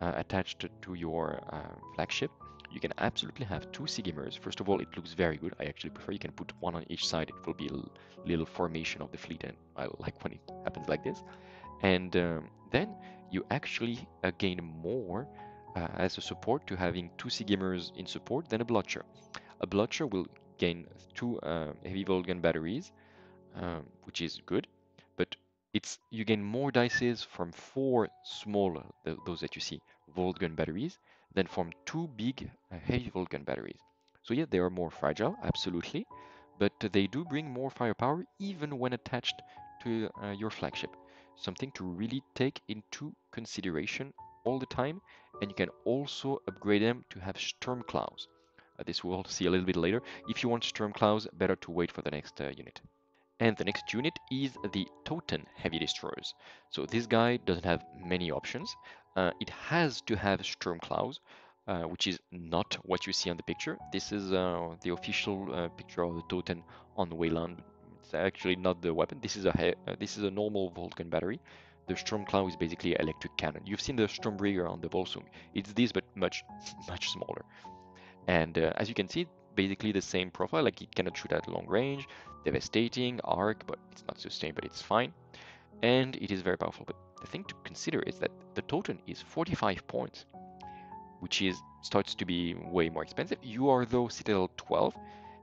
attached to your flagship, you can absolutely have two Sigimers. First of all, it looks very good. I actually prefer you can put one on each side. It will be a little formation of the fleet, and I like when it happens like this. And then you actually gain more as a support to having two Sigimers in support than a Blucher. A Blucher will gain two heavy Volgun batteries, which is good, but you gain more dices from four smaller, those that you see, Volgun batteries, than from two big heavy Volgun batteries. So yeah, they are more fragile, absolutely, but they do bring more firepower even when attached to your flagship. Something to really take into consideration all the time, and you can also upgrade them to have Stormclaws. This we'll see a little bit later. If you want Sturmclaws, better to wait for the next unit. And the next unit is the Toten Heavy Destroyers. So this guy doesn't have many options. It has to have Sturmclaws, which is not what you see on the picture. This is the official picture of the Toten on Weyland. It's actually not the weapon. This is a normal Volgun battery. The Sturmclaw is basically an electric cannon. You've seen the Sturmbringer on the Volsung. It's this, but much smaller. And as you can see, basically the same profile, like it cannot shoot at long range, devastating, arc, but it's not sustained, but it's fine. And it is very powerful. But the thing to consider is that the Toten is 45 points, which is starts to be way more expensive. You are though Citadel 12,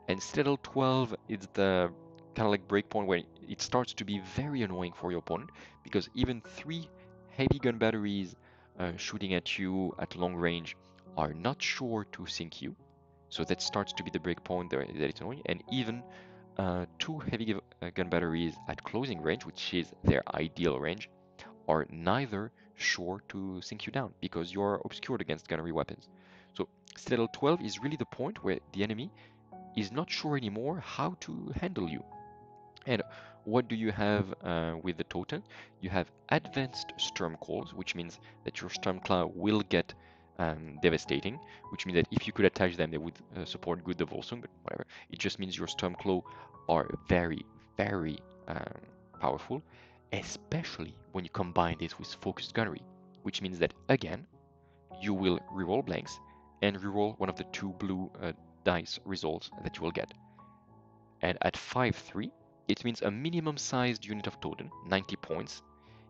and Citadel 12 is the kind of like breakpoint where it starts to be very annoying for your opponent, because even three heavy gun batteries shooting at you at long range are not sure to sink you, so that starts to be the breakpoint that it's annoying. And even two heavy gun batteries at closing range, which is their ideal range, are neither sure to sink you down because you are obscured against gunnery weapons. So Citadel 12 is really the point where the enemy is not sure anymore how to handle you. And what do you have with the Toten? You have advanced Sturmclaws, which means that your Sturmclaw will get devastating, which means that if you could attach them, they would support good the Volsung, but whatever. It just means your Sturmclaw are very, very powerful, especially when you combine this with focused gunnery, which means that again, you will reroll blanks and reroll one of the two blue dice results that you will get. And at 5-3, it means a minimum sized unit of Toten, 90 points,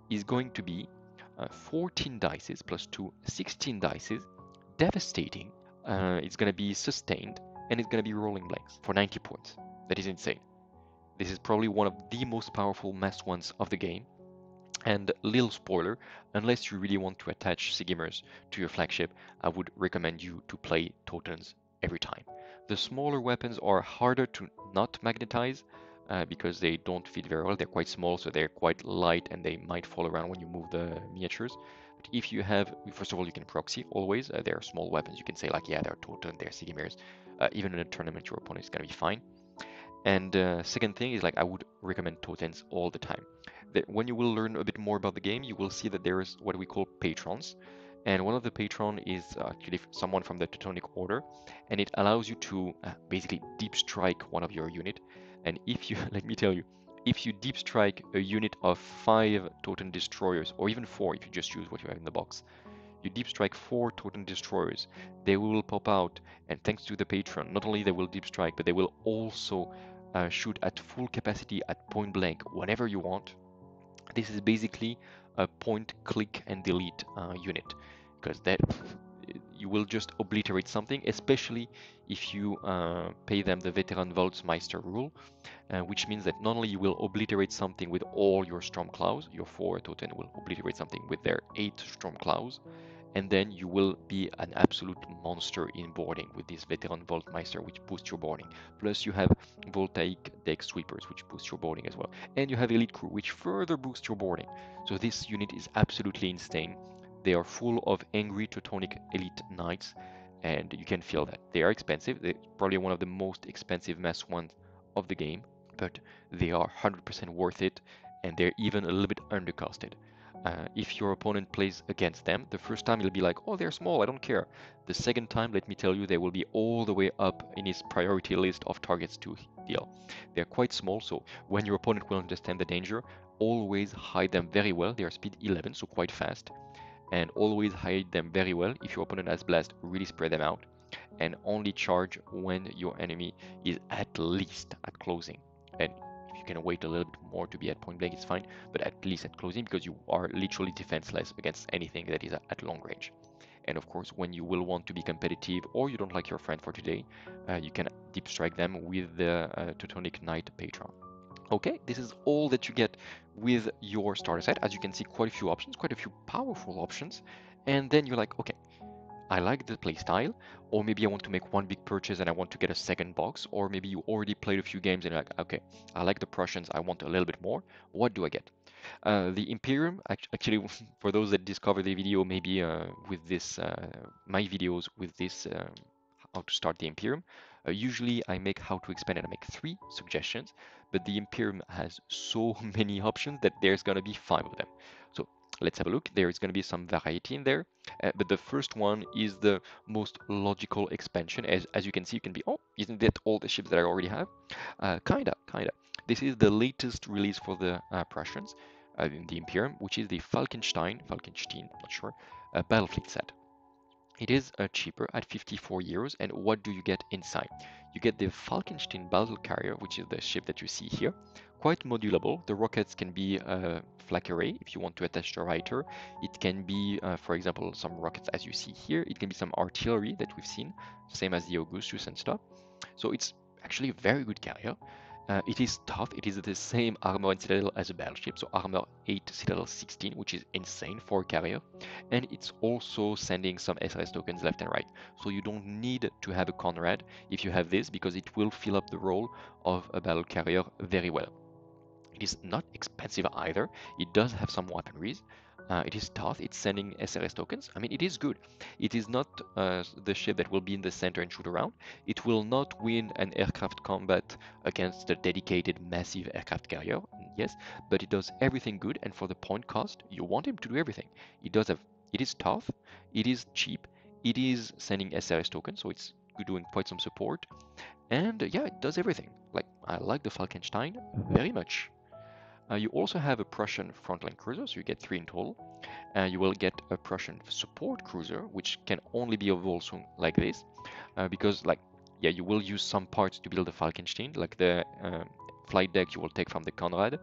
is going to be 14 dices plus 2, 16 dices, devastating, it's going to be sustained, and it's going to be rolling blanks for 90 points. That is insane. This is probably one of the most powerful mass ones of the game, And little spoiler, unless you really want to attach Sigimers to your flagship, I would recommend you to play Totens every time. The smaller weapons are harder to not magnetize because they don't fit very well. They're quite small, so they're quite light and they might fall around when you move the miniatures. But if you have, first of all, you can proxy always. There are small weapons. You can say like, yeah, they're Toten, they're Sigimers. Even in a tournament, your opponent is going to be fine. And second thing is like, I would recommend Totens all the time. When you will learn a bit more about the game, you will see that there is what we call patrons. And one of the patrons is actually someone from the Teutonic Order, and it allows you to basically deep strike one of your unit. And if you, let me tell you, if you deep strike a unit of 5 Toten Destroyers, or even 4 if you just use what you have in the box, you deep strike 4 Toten Destroyers, they will pop out, and thanks to the patron, not only they will deep strike, but they will also shoot at full capacity at point blank whenever you want. This is basically a point, click, and delete unit, because that you will just obliterate something, especially if you pay them the Veteran Volksmeister rule, which means that not only you will obliterate something with all your Stormclaws, your 4 Toten will obliterate something with their 8 Stormclaws, and then you will be an absolute monster in boarding with this Veteran Voltmeister, which boosts your boarding. Plus you have Voltaic Deck Sweepers, which boosts your boarding as well. And you have Elite Crew, which further boosts your boarding. So this unit is absolutely insane. They are full of angry Teutonic Elite Knights, and you can feel that. They are expensive. They're probably one of the most expensive mass ones of the game, but they are 100% worth it, and they're even a little bit undercosted. If your opponent plays against them, the first time he'll be like, oh, they're small, I don't care. The second time, let me tell you, they will be all the way up in his priority list of targets to deal. They're quite small, so when your opponent will understand the danger, always hide them very well. They are speed 11, so quite fast. And always hide them very well. If your opponent has Blast, really spread them out. And only charge when your enemy is at least at closing. And you can wait a little bit more to be at point blank, it's fine, but at least at closing, because you are literally defenseless against anything that is at long range. And of course, when you will want to be competitive or you don't like your friend for today, you can deep strike them with the Teutonic Knight Patron. Okay, this is all that you get with your starter set. As you can see, quite a few options, quite a few powerful options. And then you're like, okay, I like the playstyle, or maybe I want to make one big purchase and I want to get a second box, or maybe you already played a few games and you're like, okay, I like the Prussians, I want a little bit more, what do I get? The Imperium, actually, for those that discovered the video, maybe with this, my videos with this, how to start the Imperium, usually I make how to expand and I make 3 suggestions, but the Imperium has so many options that there's going to be 5 of them. So let's have a look. There is going to be some variety in there, but the first one is the most logical expansion. As you can see, you can be, oh, isn't that all the ships that I already have? Kinda. This is the latest release for the Prussians in the Imperium, which is the Falkenstein, not sure, Battlefleet set. It is cheaper at 54 euros, and what do you get inside? You get the Falkenstein battle carrier, which is the ship that you see here. Quite modulable, the rockets can be a flak array if you want to attach the Reiter. It can be, for example, some rockets as you see here. It can be some artillery that we've seen, same as the Augustus and stuff. So it's actually a very good carrier. It is tough, it is the same armor and citadel as a battleship, so armor 8, citadel 16, which is insane for a carrier. And it's also sending some SMS tokens left and right. So you don't need to have a Conrad if you have this, because it will fill up the role of a battle carrier very well. It is not expensive either, it does have some weaponries. It is tough, it's sending SRS tokens. I mean, it is good. It is not the ship that will be in the center and shoot around. It will not win an aircraft combat against a dedicated massive aircraft carrier, yes, but it does everything good, and for the point cost, you want him to do everything. It is tough, it is cheap, it is sending SRS tokens, so it's doing quite some support. And yeah, it does everything. Like, I like the Falkenstein very much. You also have a Prussian frontline cruiser, so you get 3 in total. You will get a Prussian support cruiser, which can only be a Volsung like this, because, like, yeah, you will use some parts to build the Falkenstein, like the flight deck you will take from the Conrad,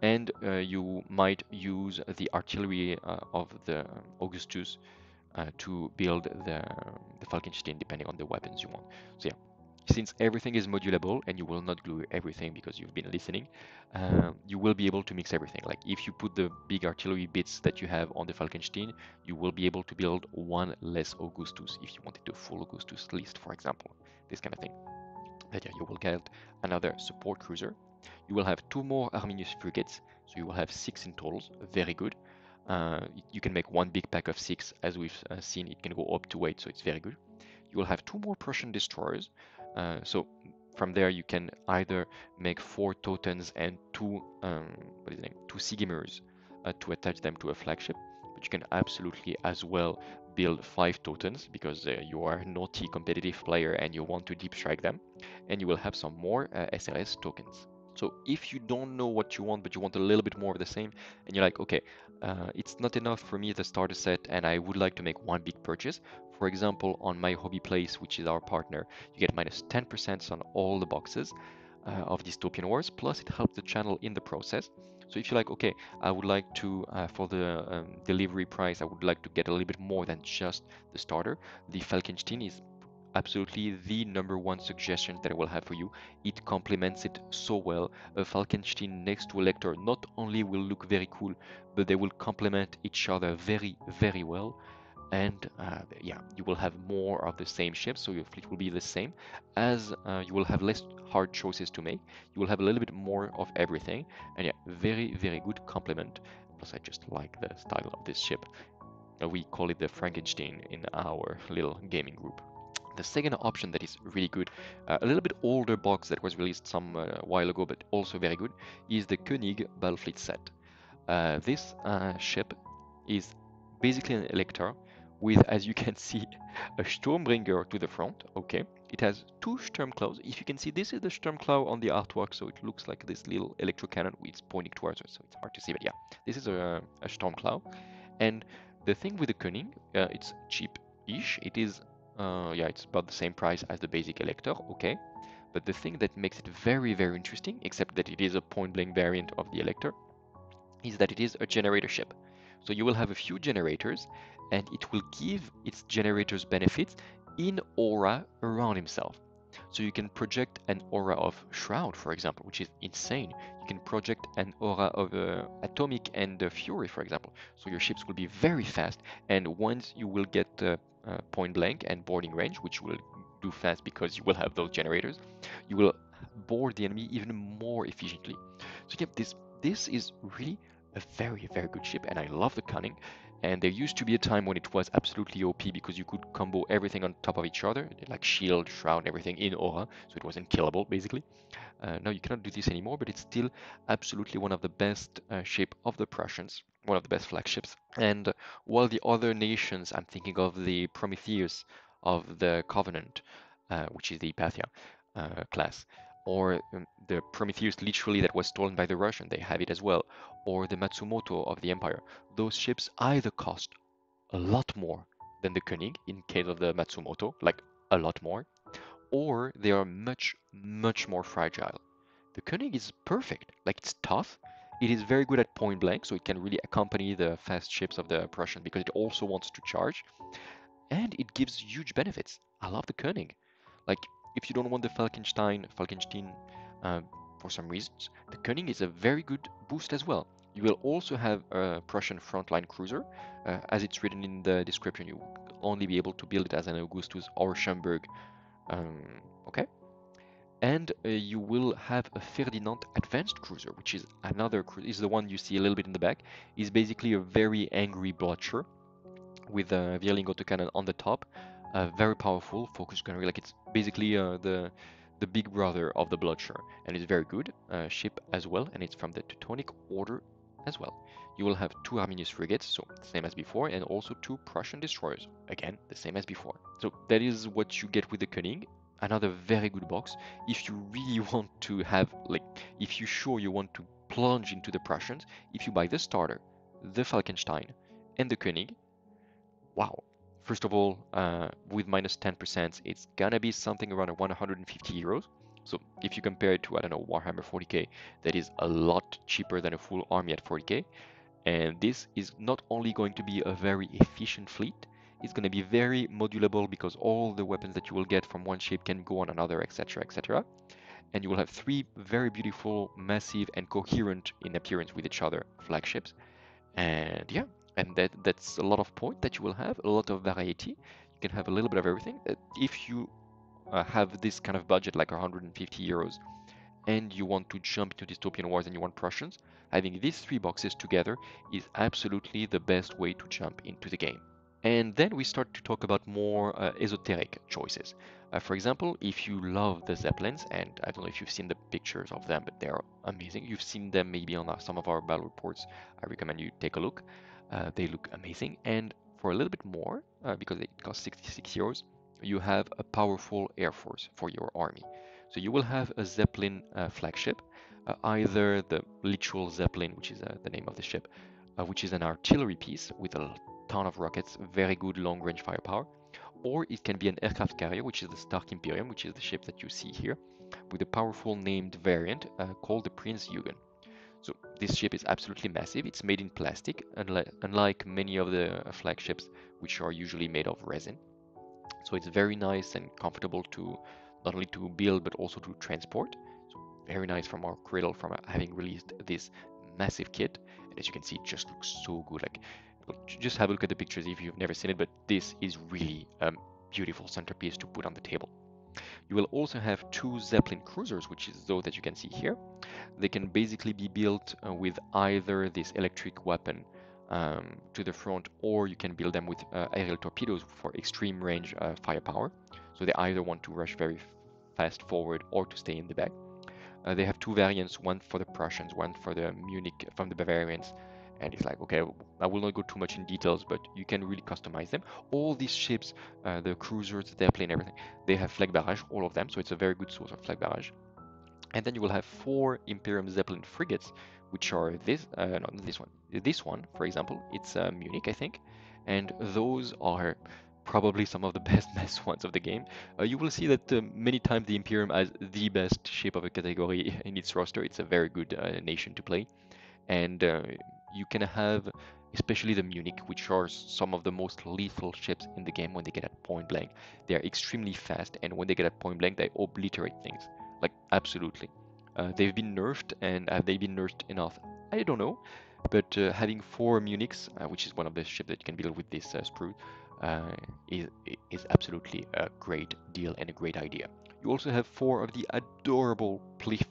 and you might use the artillery of the Augustus to build the Falkenstein, depending on the weapons you want. So yeah, Since everything is modulable, and you will not glue everything because you've been listening, you will be able to mix everything. Like if you put the big artillery bits that you have on the Falkenstein, you will be able to build one less Augustus if you wanted a full Augustus list, for example, this kind of thing. But yeah, you will get another support cruiser. You will have 2 more Arminius frigates, so you will have 6 in total, very good. You can make one big pack of 6, as we've seen, it can go up to 8, so it's very good. You will have 2 more Prussian destroyers, so from there you can either make 4 Totens and 2 Sigimers to attach them to a flagship, but you can absolutely as well build 5 Totens because you are a naughty competitive player and you want to deep strike them, and you will have some more SLS tokens. So if you don't know what you want, but you want a little bit more of the same, and you're like, okay, it's not enough for me to start a set, and I would like to make one big purchase. For example, on My Hobby Place, which is our partner, you get minus 10% on all the boxes of Dystopian Wars, plus it helps the channel in the process. So if you're like, okay, I would like to, for the delivery price, I would like to get a little bit more than just the starter, the Falkenstein is absolutely the #1 suggestion that I will have for you. It complements it so well. A Falkenstein next to Elector not only will look very cool, but they will complement each other very, very well. And yeah, you will have more of the same ships, so your fleet will be the same, as you will have less hard choices to make. You will have a little bit more of everything, and yeah, very, very good complement. Plus, I just like the style of this ship. We call it the Frankenstein in our little gaming group. The second option that is really good, a little bit older box that was released some while ago, but also very good, is the König Battlefleet set. This ship is basically an Elector with, as you can see, a Sturmbringer to the front. Okay, it has 2 Sturmclaws. If you can see, this is the Sturmclaw on the artwork, so it looks like this little electro cannon. It's pointing towards us, so it's hard to see, but yeah, this is a Stormclaw. And the thing with the König, it's cheap-ish. It is yeah, it's about the same price as the basic Elector, okay. But the thing that makes it very, very interesting, except that it is a point-blank variant of the Elector, is that it is a generator ship. So you will have a few generators, and it will give its generators benefits in aura around himself. So you can project an aura of Shroud, for example, which is insane. You can project an aura of Atomic and Fury, for example. So your ships will be very fast, and once you will get point blank and boarding range, which will do fast because you will have those generators, you will board the enemy even more efficiently. So yeah, this is really a very, very good ship, and I love the cunning. And there used to be a time when it was absolutely OP because you could combo everything on top of each other, like shield, shroud, everything in aura, so it was unkillable basically. Now you cannot do this anymore, but it's still absolutely one of the best ship of the Prussians, one of the best flagships. And while the other nations, I'm thinking of the Prometheus of the Covenant, which is the Hypatia class, or the Prometheus literally that was stolen by the Russian, they have it as well, or the Matsumoto of the Empire. Those ships either cost a lot more than the König, in case of the Matsumoto, like a lot more, or they are much, much more fragile. The König is perfect, like it's tough, it is very good at point blank, so it can really accompany the fast ships of the Prussian because it also wants to charge, and it gives huge benefits. I love the König. Like, if you don't want the Falkenstein for some reasons, the König is a very good boost as well. You will also have a Prussian frontline cruiser. As it's written in the description, you will only be able to build it as an Augustus or Schaumburg. Okay. And you will have a Ferdinand Advanced Cruiser, which is another cruiser, is the one you see a little bit in the back. Is basically a very angry Blucher with a Vierling autocannon on the top. Very powerful focus gunnery, like it's basically the big brother of the Blucher, and it's very good ship as well, and it's from the Teutonic Order as well. You will have 2 Arminius frigates, so same as before, and also 2 Prussian destroyers, again the same as before. So that is what you get with the König. Another very good box if you really want to have, like, if you sure you want to plunge into the Prussians. If you buy the starter, the Falkenstein, and the König, wow. First of all, with minus 10%, it's gonna be something around 150 euros. So if you compare it to, I don't know, Warhammer 40k, that is a lot cheaper than a full army at 40k. And this is not only going to be a very efficient fleet, it's going to be very modulable because all the weapons that you will get from one ship can go on another, etc., etc. And you will have three very beautiful, massive, and coherent in appearance with each other flagships. And yeah, and that's a lot of point that you will have, a lot of variety. You can have a little bit of everything. If you have this kind of budget, like 150 euros, and you want to jump into Dystopian Wars and you want Prussians, having these three boxes together is absolutely the best way to jump into the game. And then we start to talk about more esoteric choices. For example, if you love the Zeppelins, and I don't know if you've seen the pictures of them, but they're amazing. You've seen them maybe on some of our battle reports. I recommend you take a look. They look amazing. And for a little bit more, because they cost 66 euros, you have a powerful air force for your army. So you will have a Zeppelin flagship, either the literal Zeppelin, which is the name of the ship, which is an artillery piece with a ton of rockets, very good long-range firepower, or it can be an aircraft carrier, which is the Stark Imperium, which is the ship that you see here, with a powerful named variant called the Prince Eugen. So this ship is absolutely massive. It's made in plastic, unlike many of the flagships, which are usually made of resin. So it's very nice and comfortable to not only to build, but also to transport. So very nice from our cradle, from having released this massive kit. And as you can see, it just looks so good. Just have a look at the pictures if you've never seen it, but this is really a beautiful centerpiece to put on the table. You will also have two Zeppelin cruisers, which is those that you can see here. They can basically be built with either this electric weapon to the front, or you can build them with aerial torpedoes for extreme range firepower. So they either want to rush very fast forward or to stay in the back. They have two variants, one for the Prussians, one for the Munich, from the Bavarians. And it's like, okay, I will not go too much in details, but you can really customize them. All these ships, the cruisers, the airplane, everything, they have flag barrage, all of them. So it's a very good source of flag barrage. And then you will have four Imperium Zeppelin frigates, which are this, not this one. This one, for example, it's Munich, I think. And those are probably some of the best ones of the game. You will see that many times the Imperium has the best ship of a category in its roster. It's a very good nation to play. And you can have, especially the Munich, which are some of the most lethal ships in the game when they get at point blank. They are extremely fast, and when they get at point blank, they obliterate things. Like, absolutely. They've been nerfed, and have they been nerfed enough? I don't know. But having four Munichs, which is one of the ships that you can build with this sprue, is absolutely a great deal and a great idea. You also have four of the adorable Pflicht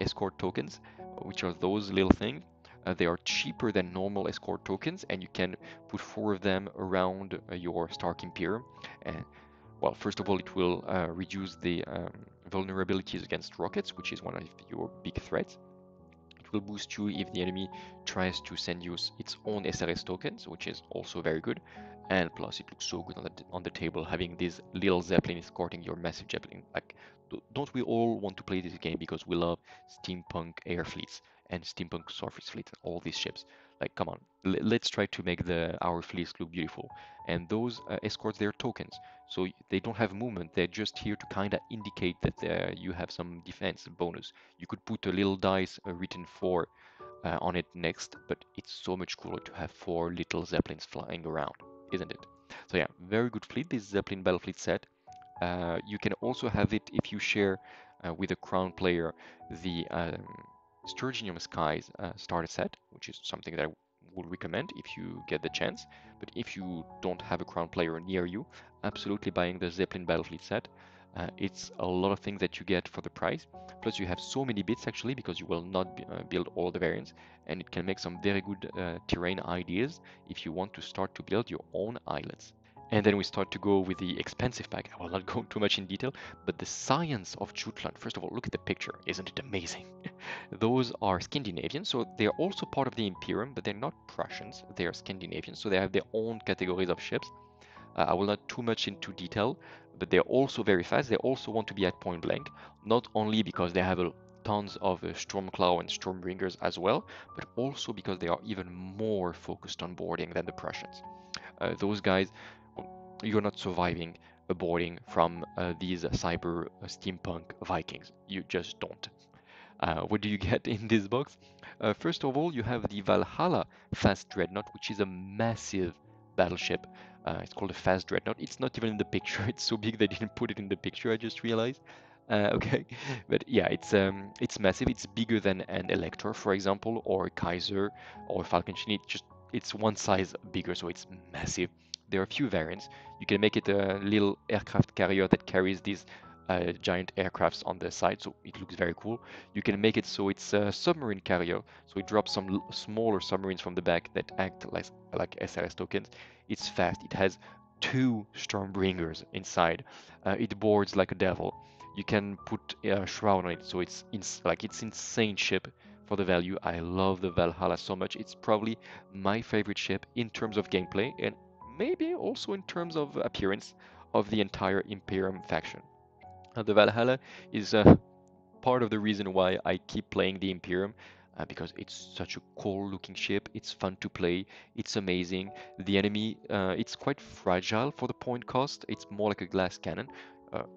escort tokens, which are those little things. They are cheaper than normal escort tokens, and you can put four of them around your Stark Imperium. And well, first of all, it will reduce the vulnerabilities against rockets, which is one of your big threats. It will boost you if the enemy tries to send you its own SRS tokens, which is also very good. And plus, it looks so good on the table, having this little Zeppelin escorting your massive Zeppelin. Like, don't we all want to play this game because we love steampunk air fleets and steampunk surface fleets, all these ships? Like, come on, let's try to make our fleets look beautiful. And those escorts, they're tokens, so they don't have movement. They're just here to kind of indicate that you have some defense bonus. You could put a little dice written 4 on it next, but it's so much cooler to have four little Zeppelins flying around, isn't it? So yeah, very good fleet, this Zeppelin battle fleet set. You can also have it if you share with a Crown player the Sturmbringer Skies starter set, which is something that I would recommend if you get the chance. But if you don't have a Crown player near you, absolutely buying the Zeppelin Battlefleet set. It's a lot of things that you get for the price. Plus, you have so many bits actually, because you will not build all the variants, and it can make some very good terrain ideas if you want to start to build your own islands. And then we start to go with the expensive pack. I will not go too much in detail, but the Scions of Jutland. First of all, look at the picture. Isn't it amazing? Those are Scandinavian, so they're also part of the Imperium, but they're not Prussians. They are Scandinavian, so they have their own categories of ships. I will not too much into detail, but they're also very fast. They also want to be at point blank, not only because they have tons of Stormclaw and Stormbringers as well, but also because they are even more focused on boarding than the Prussians. Those guys, you're not surviving a boarding from these cyber steampunk Vikings. You just don't. What do you get in this box? First of all, you have the Valhalla Fast Dreadnought, which is a massive battleship. It's called a Fast Dreadnought. It's not even in the picture. It's so big they didn't put it in the picture, I just realized. Okay, but yeah, it's massive. It's bigger than an Elector, for example, or a Kaiser, or Falkenstein. It's one size bigger, so it's massive. There are a few variants. You can make it a little aircraft carrier that carries these giant aircrafts on the side, so it looks very cool. You can make it so it's a submarine carrier, so it drops some smaller submarines from the back that act like SRS tokens. It's fast. It has 2 Stormbringers inside. It boards like a devil. You can put a shroud on it, so it's insane ship for the value. I love the Valhalla so much. It's probably my favorite ship in terms of gameplay and maybe also in terms of appearance of the entire Imperium faction. The Valhalla is part of the reason why I keep playing the Imperium, because it's such a cool looking ship. It's fun to play. It's amazing. The enemy, it's quite fragile for the point cost. It's more like a glass cannon.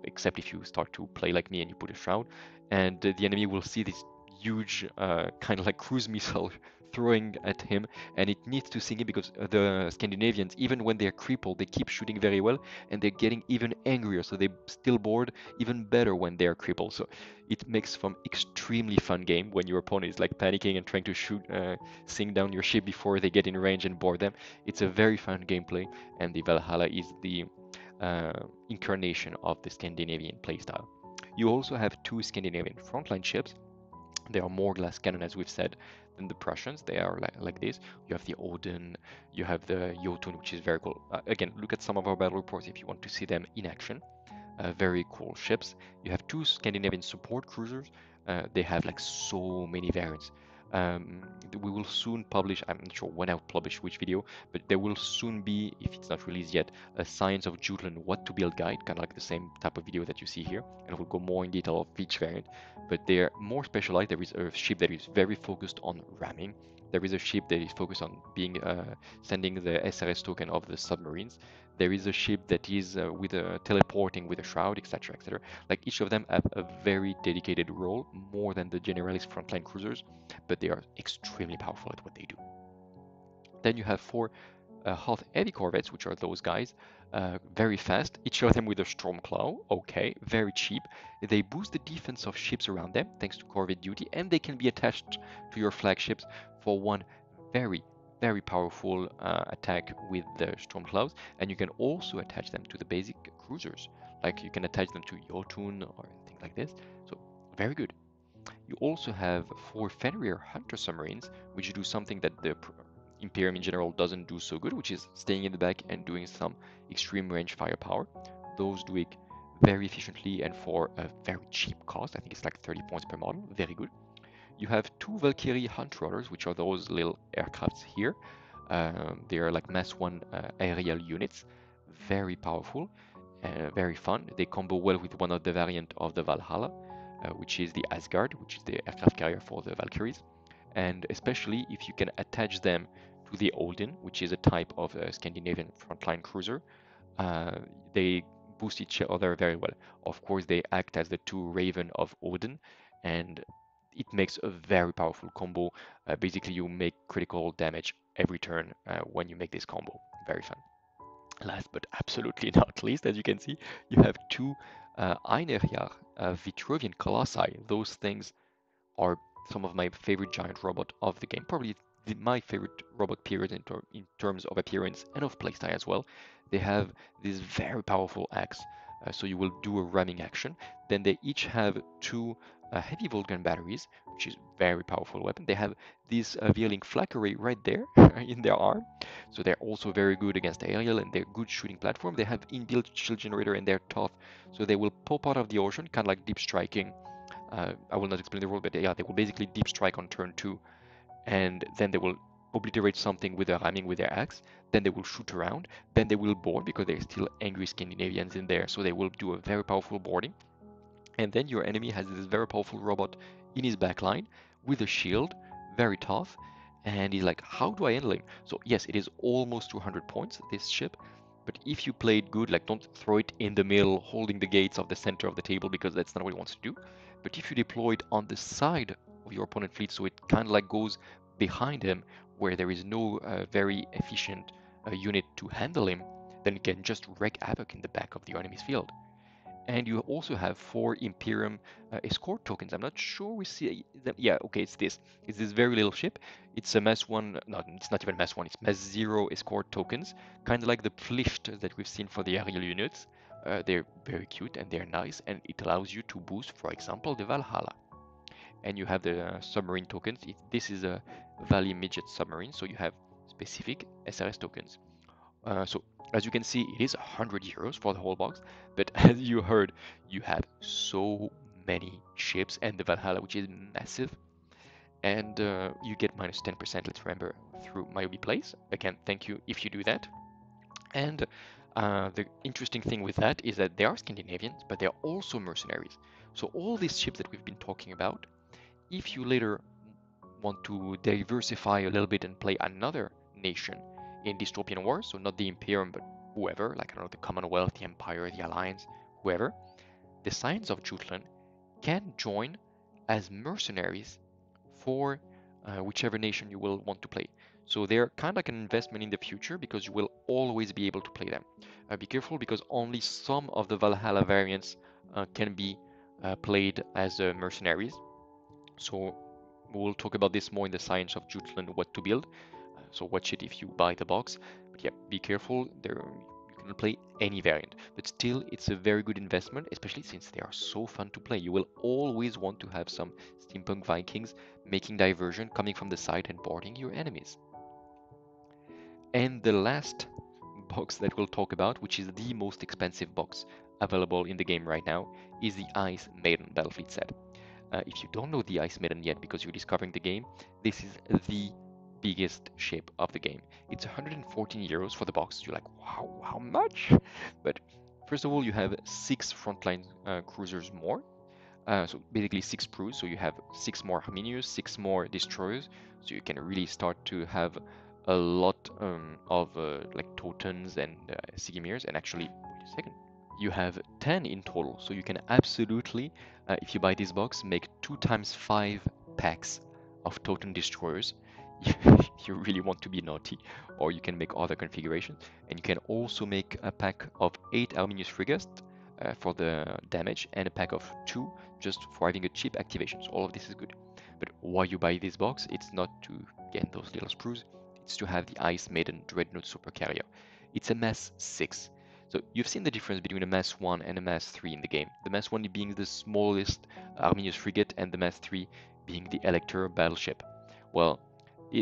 Except if you start to play like me and you put a shroud, and the enemy will see this huge kind of like cruise missile throwing at him, and it needs to sink in, because the Scandinavians, even when they're crippled, they keep shooting very well, and they're getting even angrier, so they still board even better when they're crippled. So it makes for an extremely fun game when your opponent is like panicking and trying to shoot, sink down your ship before they get in range and board them. It's a very fun gameplay, and the Valhalla is the incarnation of the Scandinavian playstyle. You also have 2 Scandinavian frontline ships. They are more glass cannon, as we've said, than the Prussians. They are like this. You have the Odin, you have the Jotun, which is very cool. Again, look at some of our battle reports if you want to see them in action. Very cool ships. You have 2 Scandinavian support cruisers. They have like so many variants. We will soon publish, I'm not sure when I'll publish which video, but there will soon be, if it's not released yet, a Scions of Jutland what to build guide, kind of like the same type of video that you see here, and we'll go more in detail of each variant, but they're more specialized. There is a ship that is very focused on ramming. There is a ship that is focused on being sending the SRS token of the submarines. There is a ship that is with a teleporting with a shroud, etc., etc. Like, each of them have a very dedicated role, more than the generalist frontline cruisers, but they are extremely powerful at what they do. Then you have 4 Hoth heavy corvettes, which are those guys, very fast. Each of them with a Stormclaw, okay, very cheap. They boost the defense of ships around them thanks to corvette duty, and they can be attached to your flagships for 1 very powerful attack with the Stormclaws, and you can also attach them to the basic cruisers. Like, you can attach them to Jotun or things like this, so very good. You also have 4 Fenrir Hunter submarines, which do something that the Imperium in general doesn't do so good, which is staying in the back and doing some extreme range firepower. Those do it very efficiently and for a very cheap cost. I think it's like 30 points per model, very good. You have 2 Valkyrie Hunt Rollers, which are those little aircrafts here. They are like mass 1 aerial units, very powerful, very fun. They combo well with one of the variant of the Valhalla, which is the Asgard, which is the aircraft carrier for the Valkyries, and especially if you can attach them to the Odin, which is a type of Scandinavian frontline cruiser. They boost each other very well. Of course, they act as the 2 Raven of Odin, and it makes a very powerful combo. Basically, you make critical damage every turn when you make this combo. Very fun. Last but absolutely not least, as you can see, you have 2 Einherjar Vitruvian Colossi. Those things are some of my favorite giant robot of the game. Probably my favorite robot period in terms of appearance and of playstyle as well. They have these very powerful axe. So you will do a ramming action. Then they each have 2 heavy Volgun batteries, which is very powerful weapon. They have this Vierling flak array right there in their arm, so they're also very good against aerial, and they're good shooting platform. They have inbuilt shield generator, and they're tough, so they will pop out of the ocean, kind of like deep striking. I will not explain the rule, but yeah, they will basically deep strike on turn 2, and then they will obliterate something with their ramming with their axe. Then they will shoot around. Then they will board, because there's still angry Scandinavians in there, so they will do a very powerful boarding. And then your enemy has this very powerful robot in his backline with a shield, very tough, and he's like, how do I handle him? So yes, it is almost 200 points, this ship, But if you play it good, like don't throw it in the middle, holding the gates of the center of the table, because that's not what he wants to do. But if you deploy it on the side of your opponent fleet, so it kind of like goes behind him, where there is no very efficient unit to handle him, then it can just wreak havoc in the back of the enemy's field. And you also have 4 Imperium escort tokens. I'm not sure we see them. Yeah, okay, it's this. It's this very little ship. It's a mass 1. No, it's not even mass 1. It's mass 0 escort tokens. Kind of like the Pflicht that we've seen for the aerial units. They're very cute and they're nice. And it allows you to boost, for example, the Valhalla. And you have the submarine tokens. This is a Valley Midget submarine. So you have specific SRS tokens. So as you can see, it is 100 euros for the whole box, but as you heard, you have so many ships and the Valhalla, which is massive, and you get minus 10%, let's remember, through Myobi Plays. Again, thank you if you do that. And the interesting thing with that is that they are Scandinavians, but they are also mercenaries. So all these ships that we've been talking about, if you later want to diversify a little bit and play another nation, in Dystopian Wars, so not the Imperium, but whoever, like, I don't know, the Commonwealth, the Empire, the Alliance, whoever, the Scions of Jutland can join as mercenaries for whichever nation you will want to play. So they're kind of like an investment in the future, because you will always be able to play them. Be careful, because only some of the Valhalla variants can be played as mercenaries. So we'll talk about this more in the Scions of Jutland, what to build. So watch it if you buy the box. But yeah, be careful, you can play any variant. But still, it's a very good investment, especially since they are so fun to play. You will always want to have some steampunk Vikings making diversion, coming from the side and boarding your enemies. And the last box that we'll talk about, which is the most expensive box available in the game right now, is the Ice Maiden Battlefleet set. If you don't know the Ice Maiden yet, because you're discovering the game, this is the biggest ship of the game. It's 114 euros for the box. You're like, wow, how much? But first of all, you have 6 frontline cruisers more. So basically 6 crews. So you have 6 more Arminius, 6 more destroyers. So you can really start to have a lot of like Totens and Sigimers. And actually, wait a second. You have 10 in total. So you can absolutely, if you buy this box, make 2 times 5 packs of Toten destroyers. You really want to be naughty, or you can make other configurations, and you can also make a pack of 8 Arminius frigates for the damage, and a pack of 2 just for having a cheap activation. So all of this is good. But why you buy this box? It's not to get those little sprues. It's to have the Ice Maiden Dreadnought Supercarrier. It's a mass 6. So you've seen the difference between a mass 1 and a mass 3 in the game. The mass 1 being the smallest Arminius frigate, and the mass 3 being the Elector battleship. Well,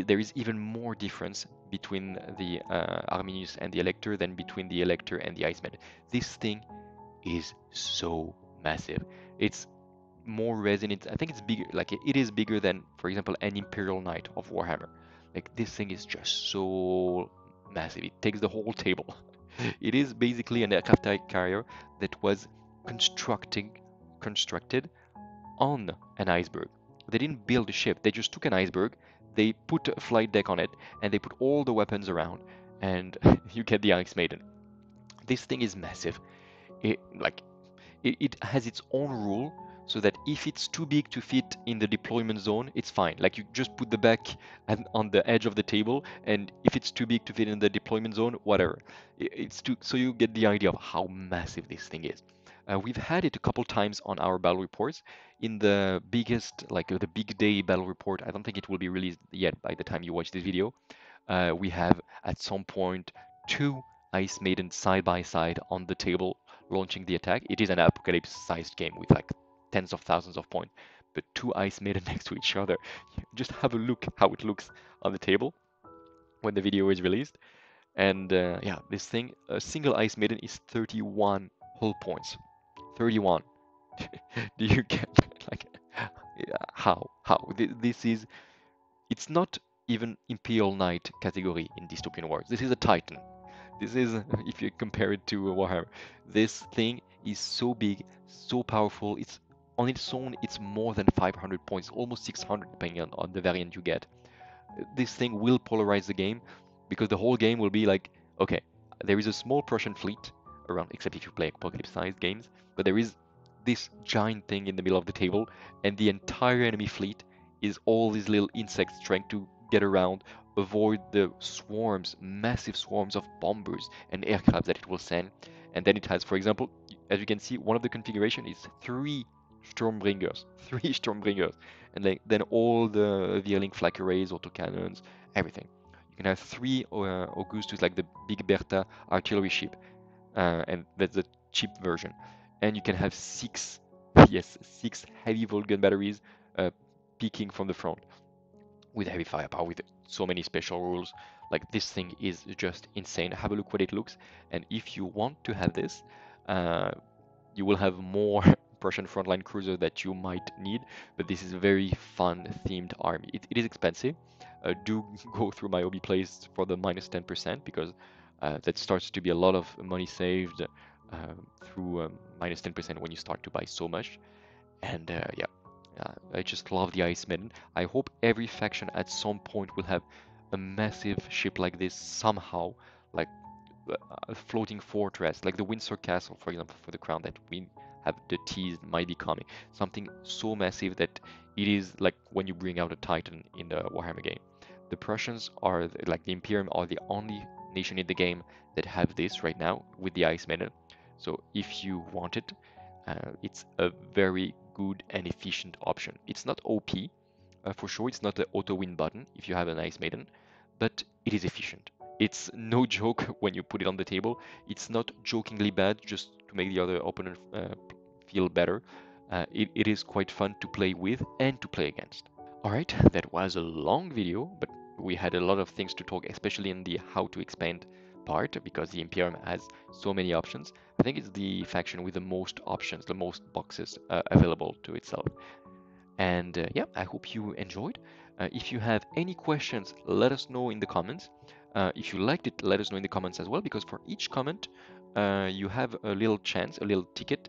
there is even more difference between the Arminius and the Elector than between the Elector and the Iceman. This thing is so massive. It's more resonant. I think it's bigger. Like it is bigger than, for example, an Imperial Knight of Warhammer. Like this thing is just so massive. It takes the whole table. It is basically an aircraft carrier that was constructed on an iceberg. They didn't build a ship. They just took an iceberg. They put a flight deck on it, and they put all the weapons around, and you get the Ice Maiden. This thing is massive. It has its own rule, so that if it's too big to fit in the deployment zone, it's fine. Like, you just put the back on the edge of the table, and if it's too big to fit in the deployment zone, whatever. So you get the idea of how massive this thing is. We've had it a couple times on our battle reports. In the biggest, like the big day battle report, I don't think it will be released yet by the time you watch this video. We have at some point 2 Ice Maidens side by side on the table launching the attack. It is an apocalypse-sized game with like tens of thousands of points, but 2 Ice Maidens next to each other. Just have a look how it looks on the table when the video is released. And yeah, this thing, a single Ice Maiden is 31 whole points. 31. Do you get, like, how this is? It's not even Imperial Knight category in Dystopian Wars. This is a Titan. This is, if you compare it to Warhammer, this thing is so big, so powerful. It's on its own, it's more than 500 points, almost 600 depending on the variant you get. This thing will polarize the game, because the whole game will be like, okay, There is a small Prussian fleet around, except if you play apocalypse-sized games, but there is this giant thing in the middle of the table, and the entire enemy fleet is all these little insects trying to get around, avoid the swarms, massive swarms of bombers and aircraft that it will send. And then it has, for example, as you can see, one of the configuration is three Stormbringers, and then all the Vierling flak arrays, autocannons, everything. You can have three Augustus, like the Big Bertha artillery ship, and that's the cheap version. And you can have six heavy Vulcan batteries peeking from the front with heavy firepower, with so many special rules. Like, this thing is just insane. Have a look what it looks, and if you want to have this, you will have more Prussian frontline cruiser that you might need, but this is a very fun themed army. It is expensive. Do go through my hobby place for the -10%, because that starts to be a lot of money saved through -10% when you start to buy so much. And yeah, I just love the Ice Maiden. I hope every faction at some point will have a massive ship like this somehow, like a floating fortress, like the Windsor Castle, for example, for the Crown, that we have teased might be coming. Something so massive that it is like when you bring out a Titan in the Warhammer game. The Prussians are, like the Imperium, are the only nation in the game that have this right now with the Ice Maiden. So if you want it, it's a very good and efficient option. It's not OP, for sure. It's not an auto-win button if you have an Ice Maiden, but it is efficient. It's no joke when you put it on the table. It's not jokingly bad just to make the other opponent feel better. It is quite fun to play with and to play against. Alright, that was a long video, but we had a lot of things to talk, especially in the how to expand part, because the Imperium has so many options. I think it's the faction with the most options, the most boxes available to itself. And yeah, I hope you enjoyed. If you have any questions, let us know in the comments. If you liked it, let us know in the comments as well, because for each comment you have a little chance, a little ticket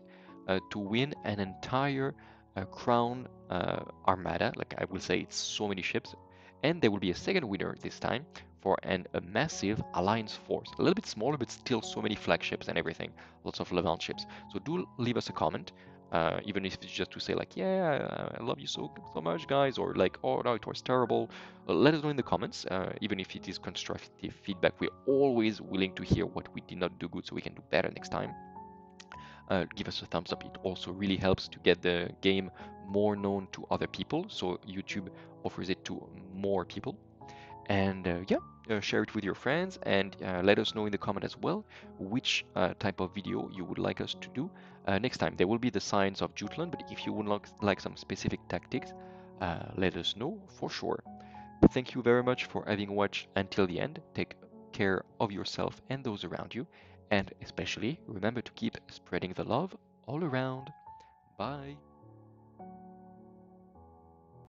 to win an entire Crown armada. Like I will say, it's so many ships. And there will be a second winner this time for a massive alliance force. A little bit smaller, but still so many flagships and everything. Lots of Levant ships. So do leave us a comment, even if it's just to say like, yeah, I love you so much, guys, or like, oh no, it was terrible. Let us know in the comments, even if it is constructive feedback. We're always willing to hear what we did not do good, so we can do better next time. Give us a thumbs up. It also really helps to get the game more known to other people, so YouTube offers it to more people. And yeah, share it with your friends, and let us know in the comment as well which type of video you would like us to do next time. There will be the Scions of Jutland, but if you would like some specific tactics, let us know for sure. Thank you very much for having watched until the end. Take care of yourself and those around you, and especially remember to keep spreading the love all around. Bye.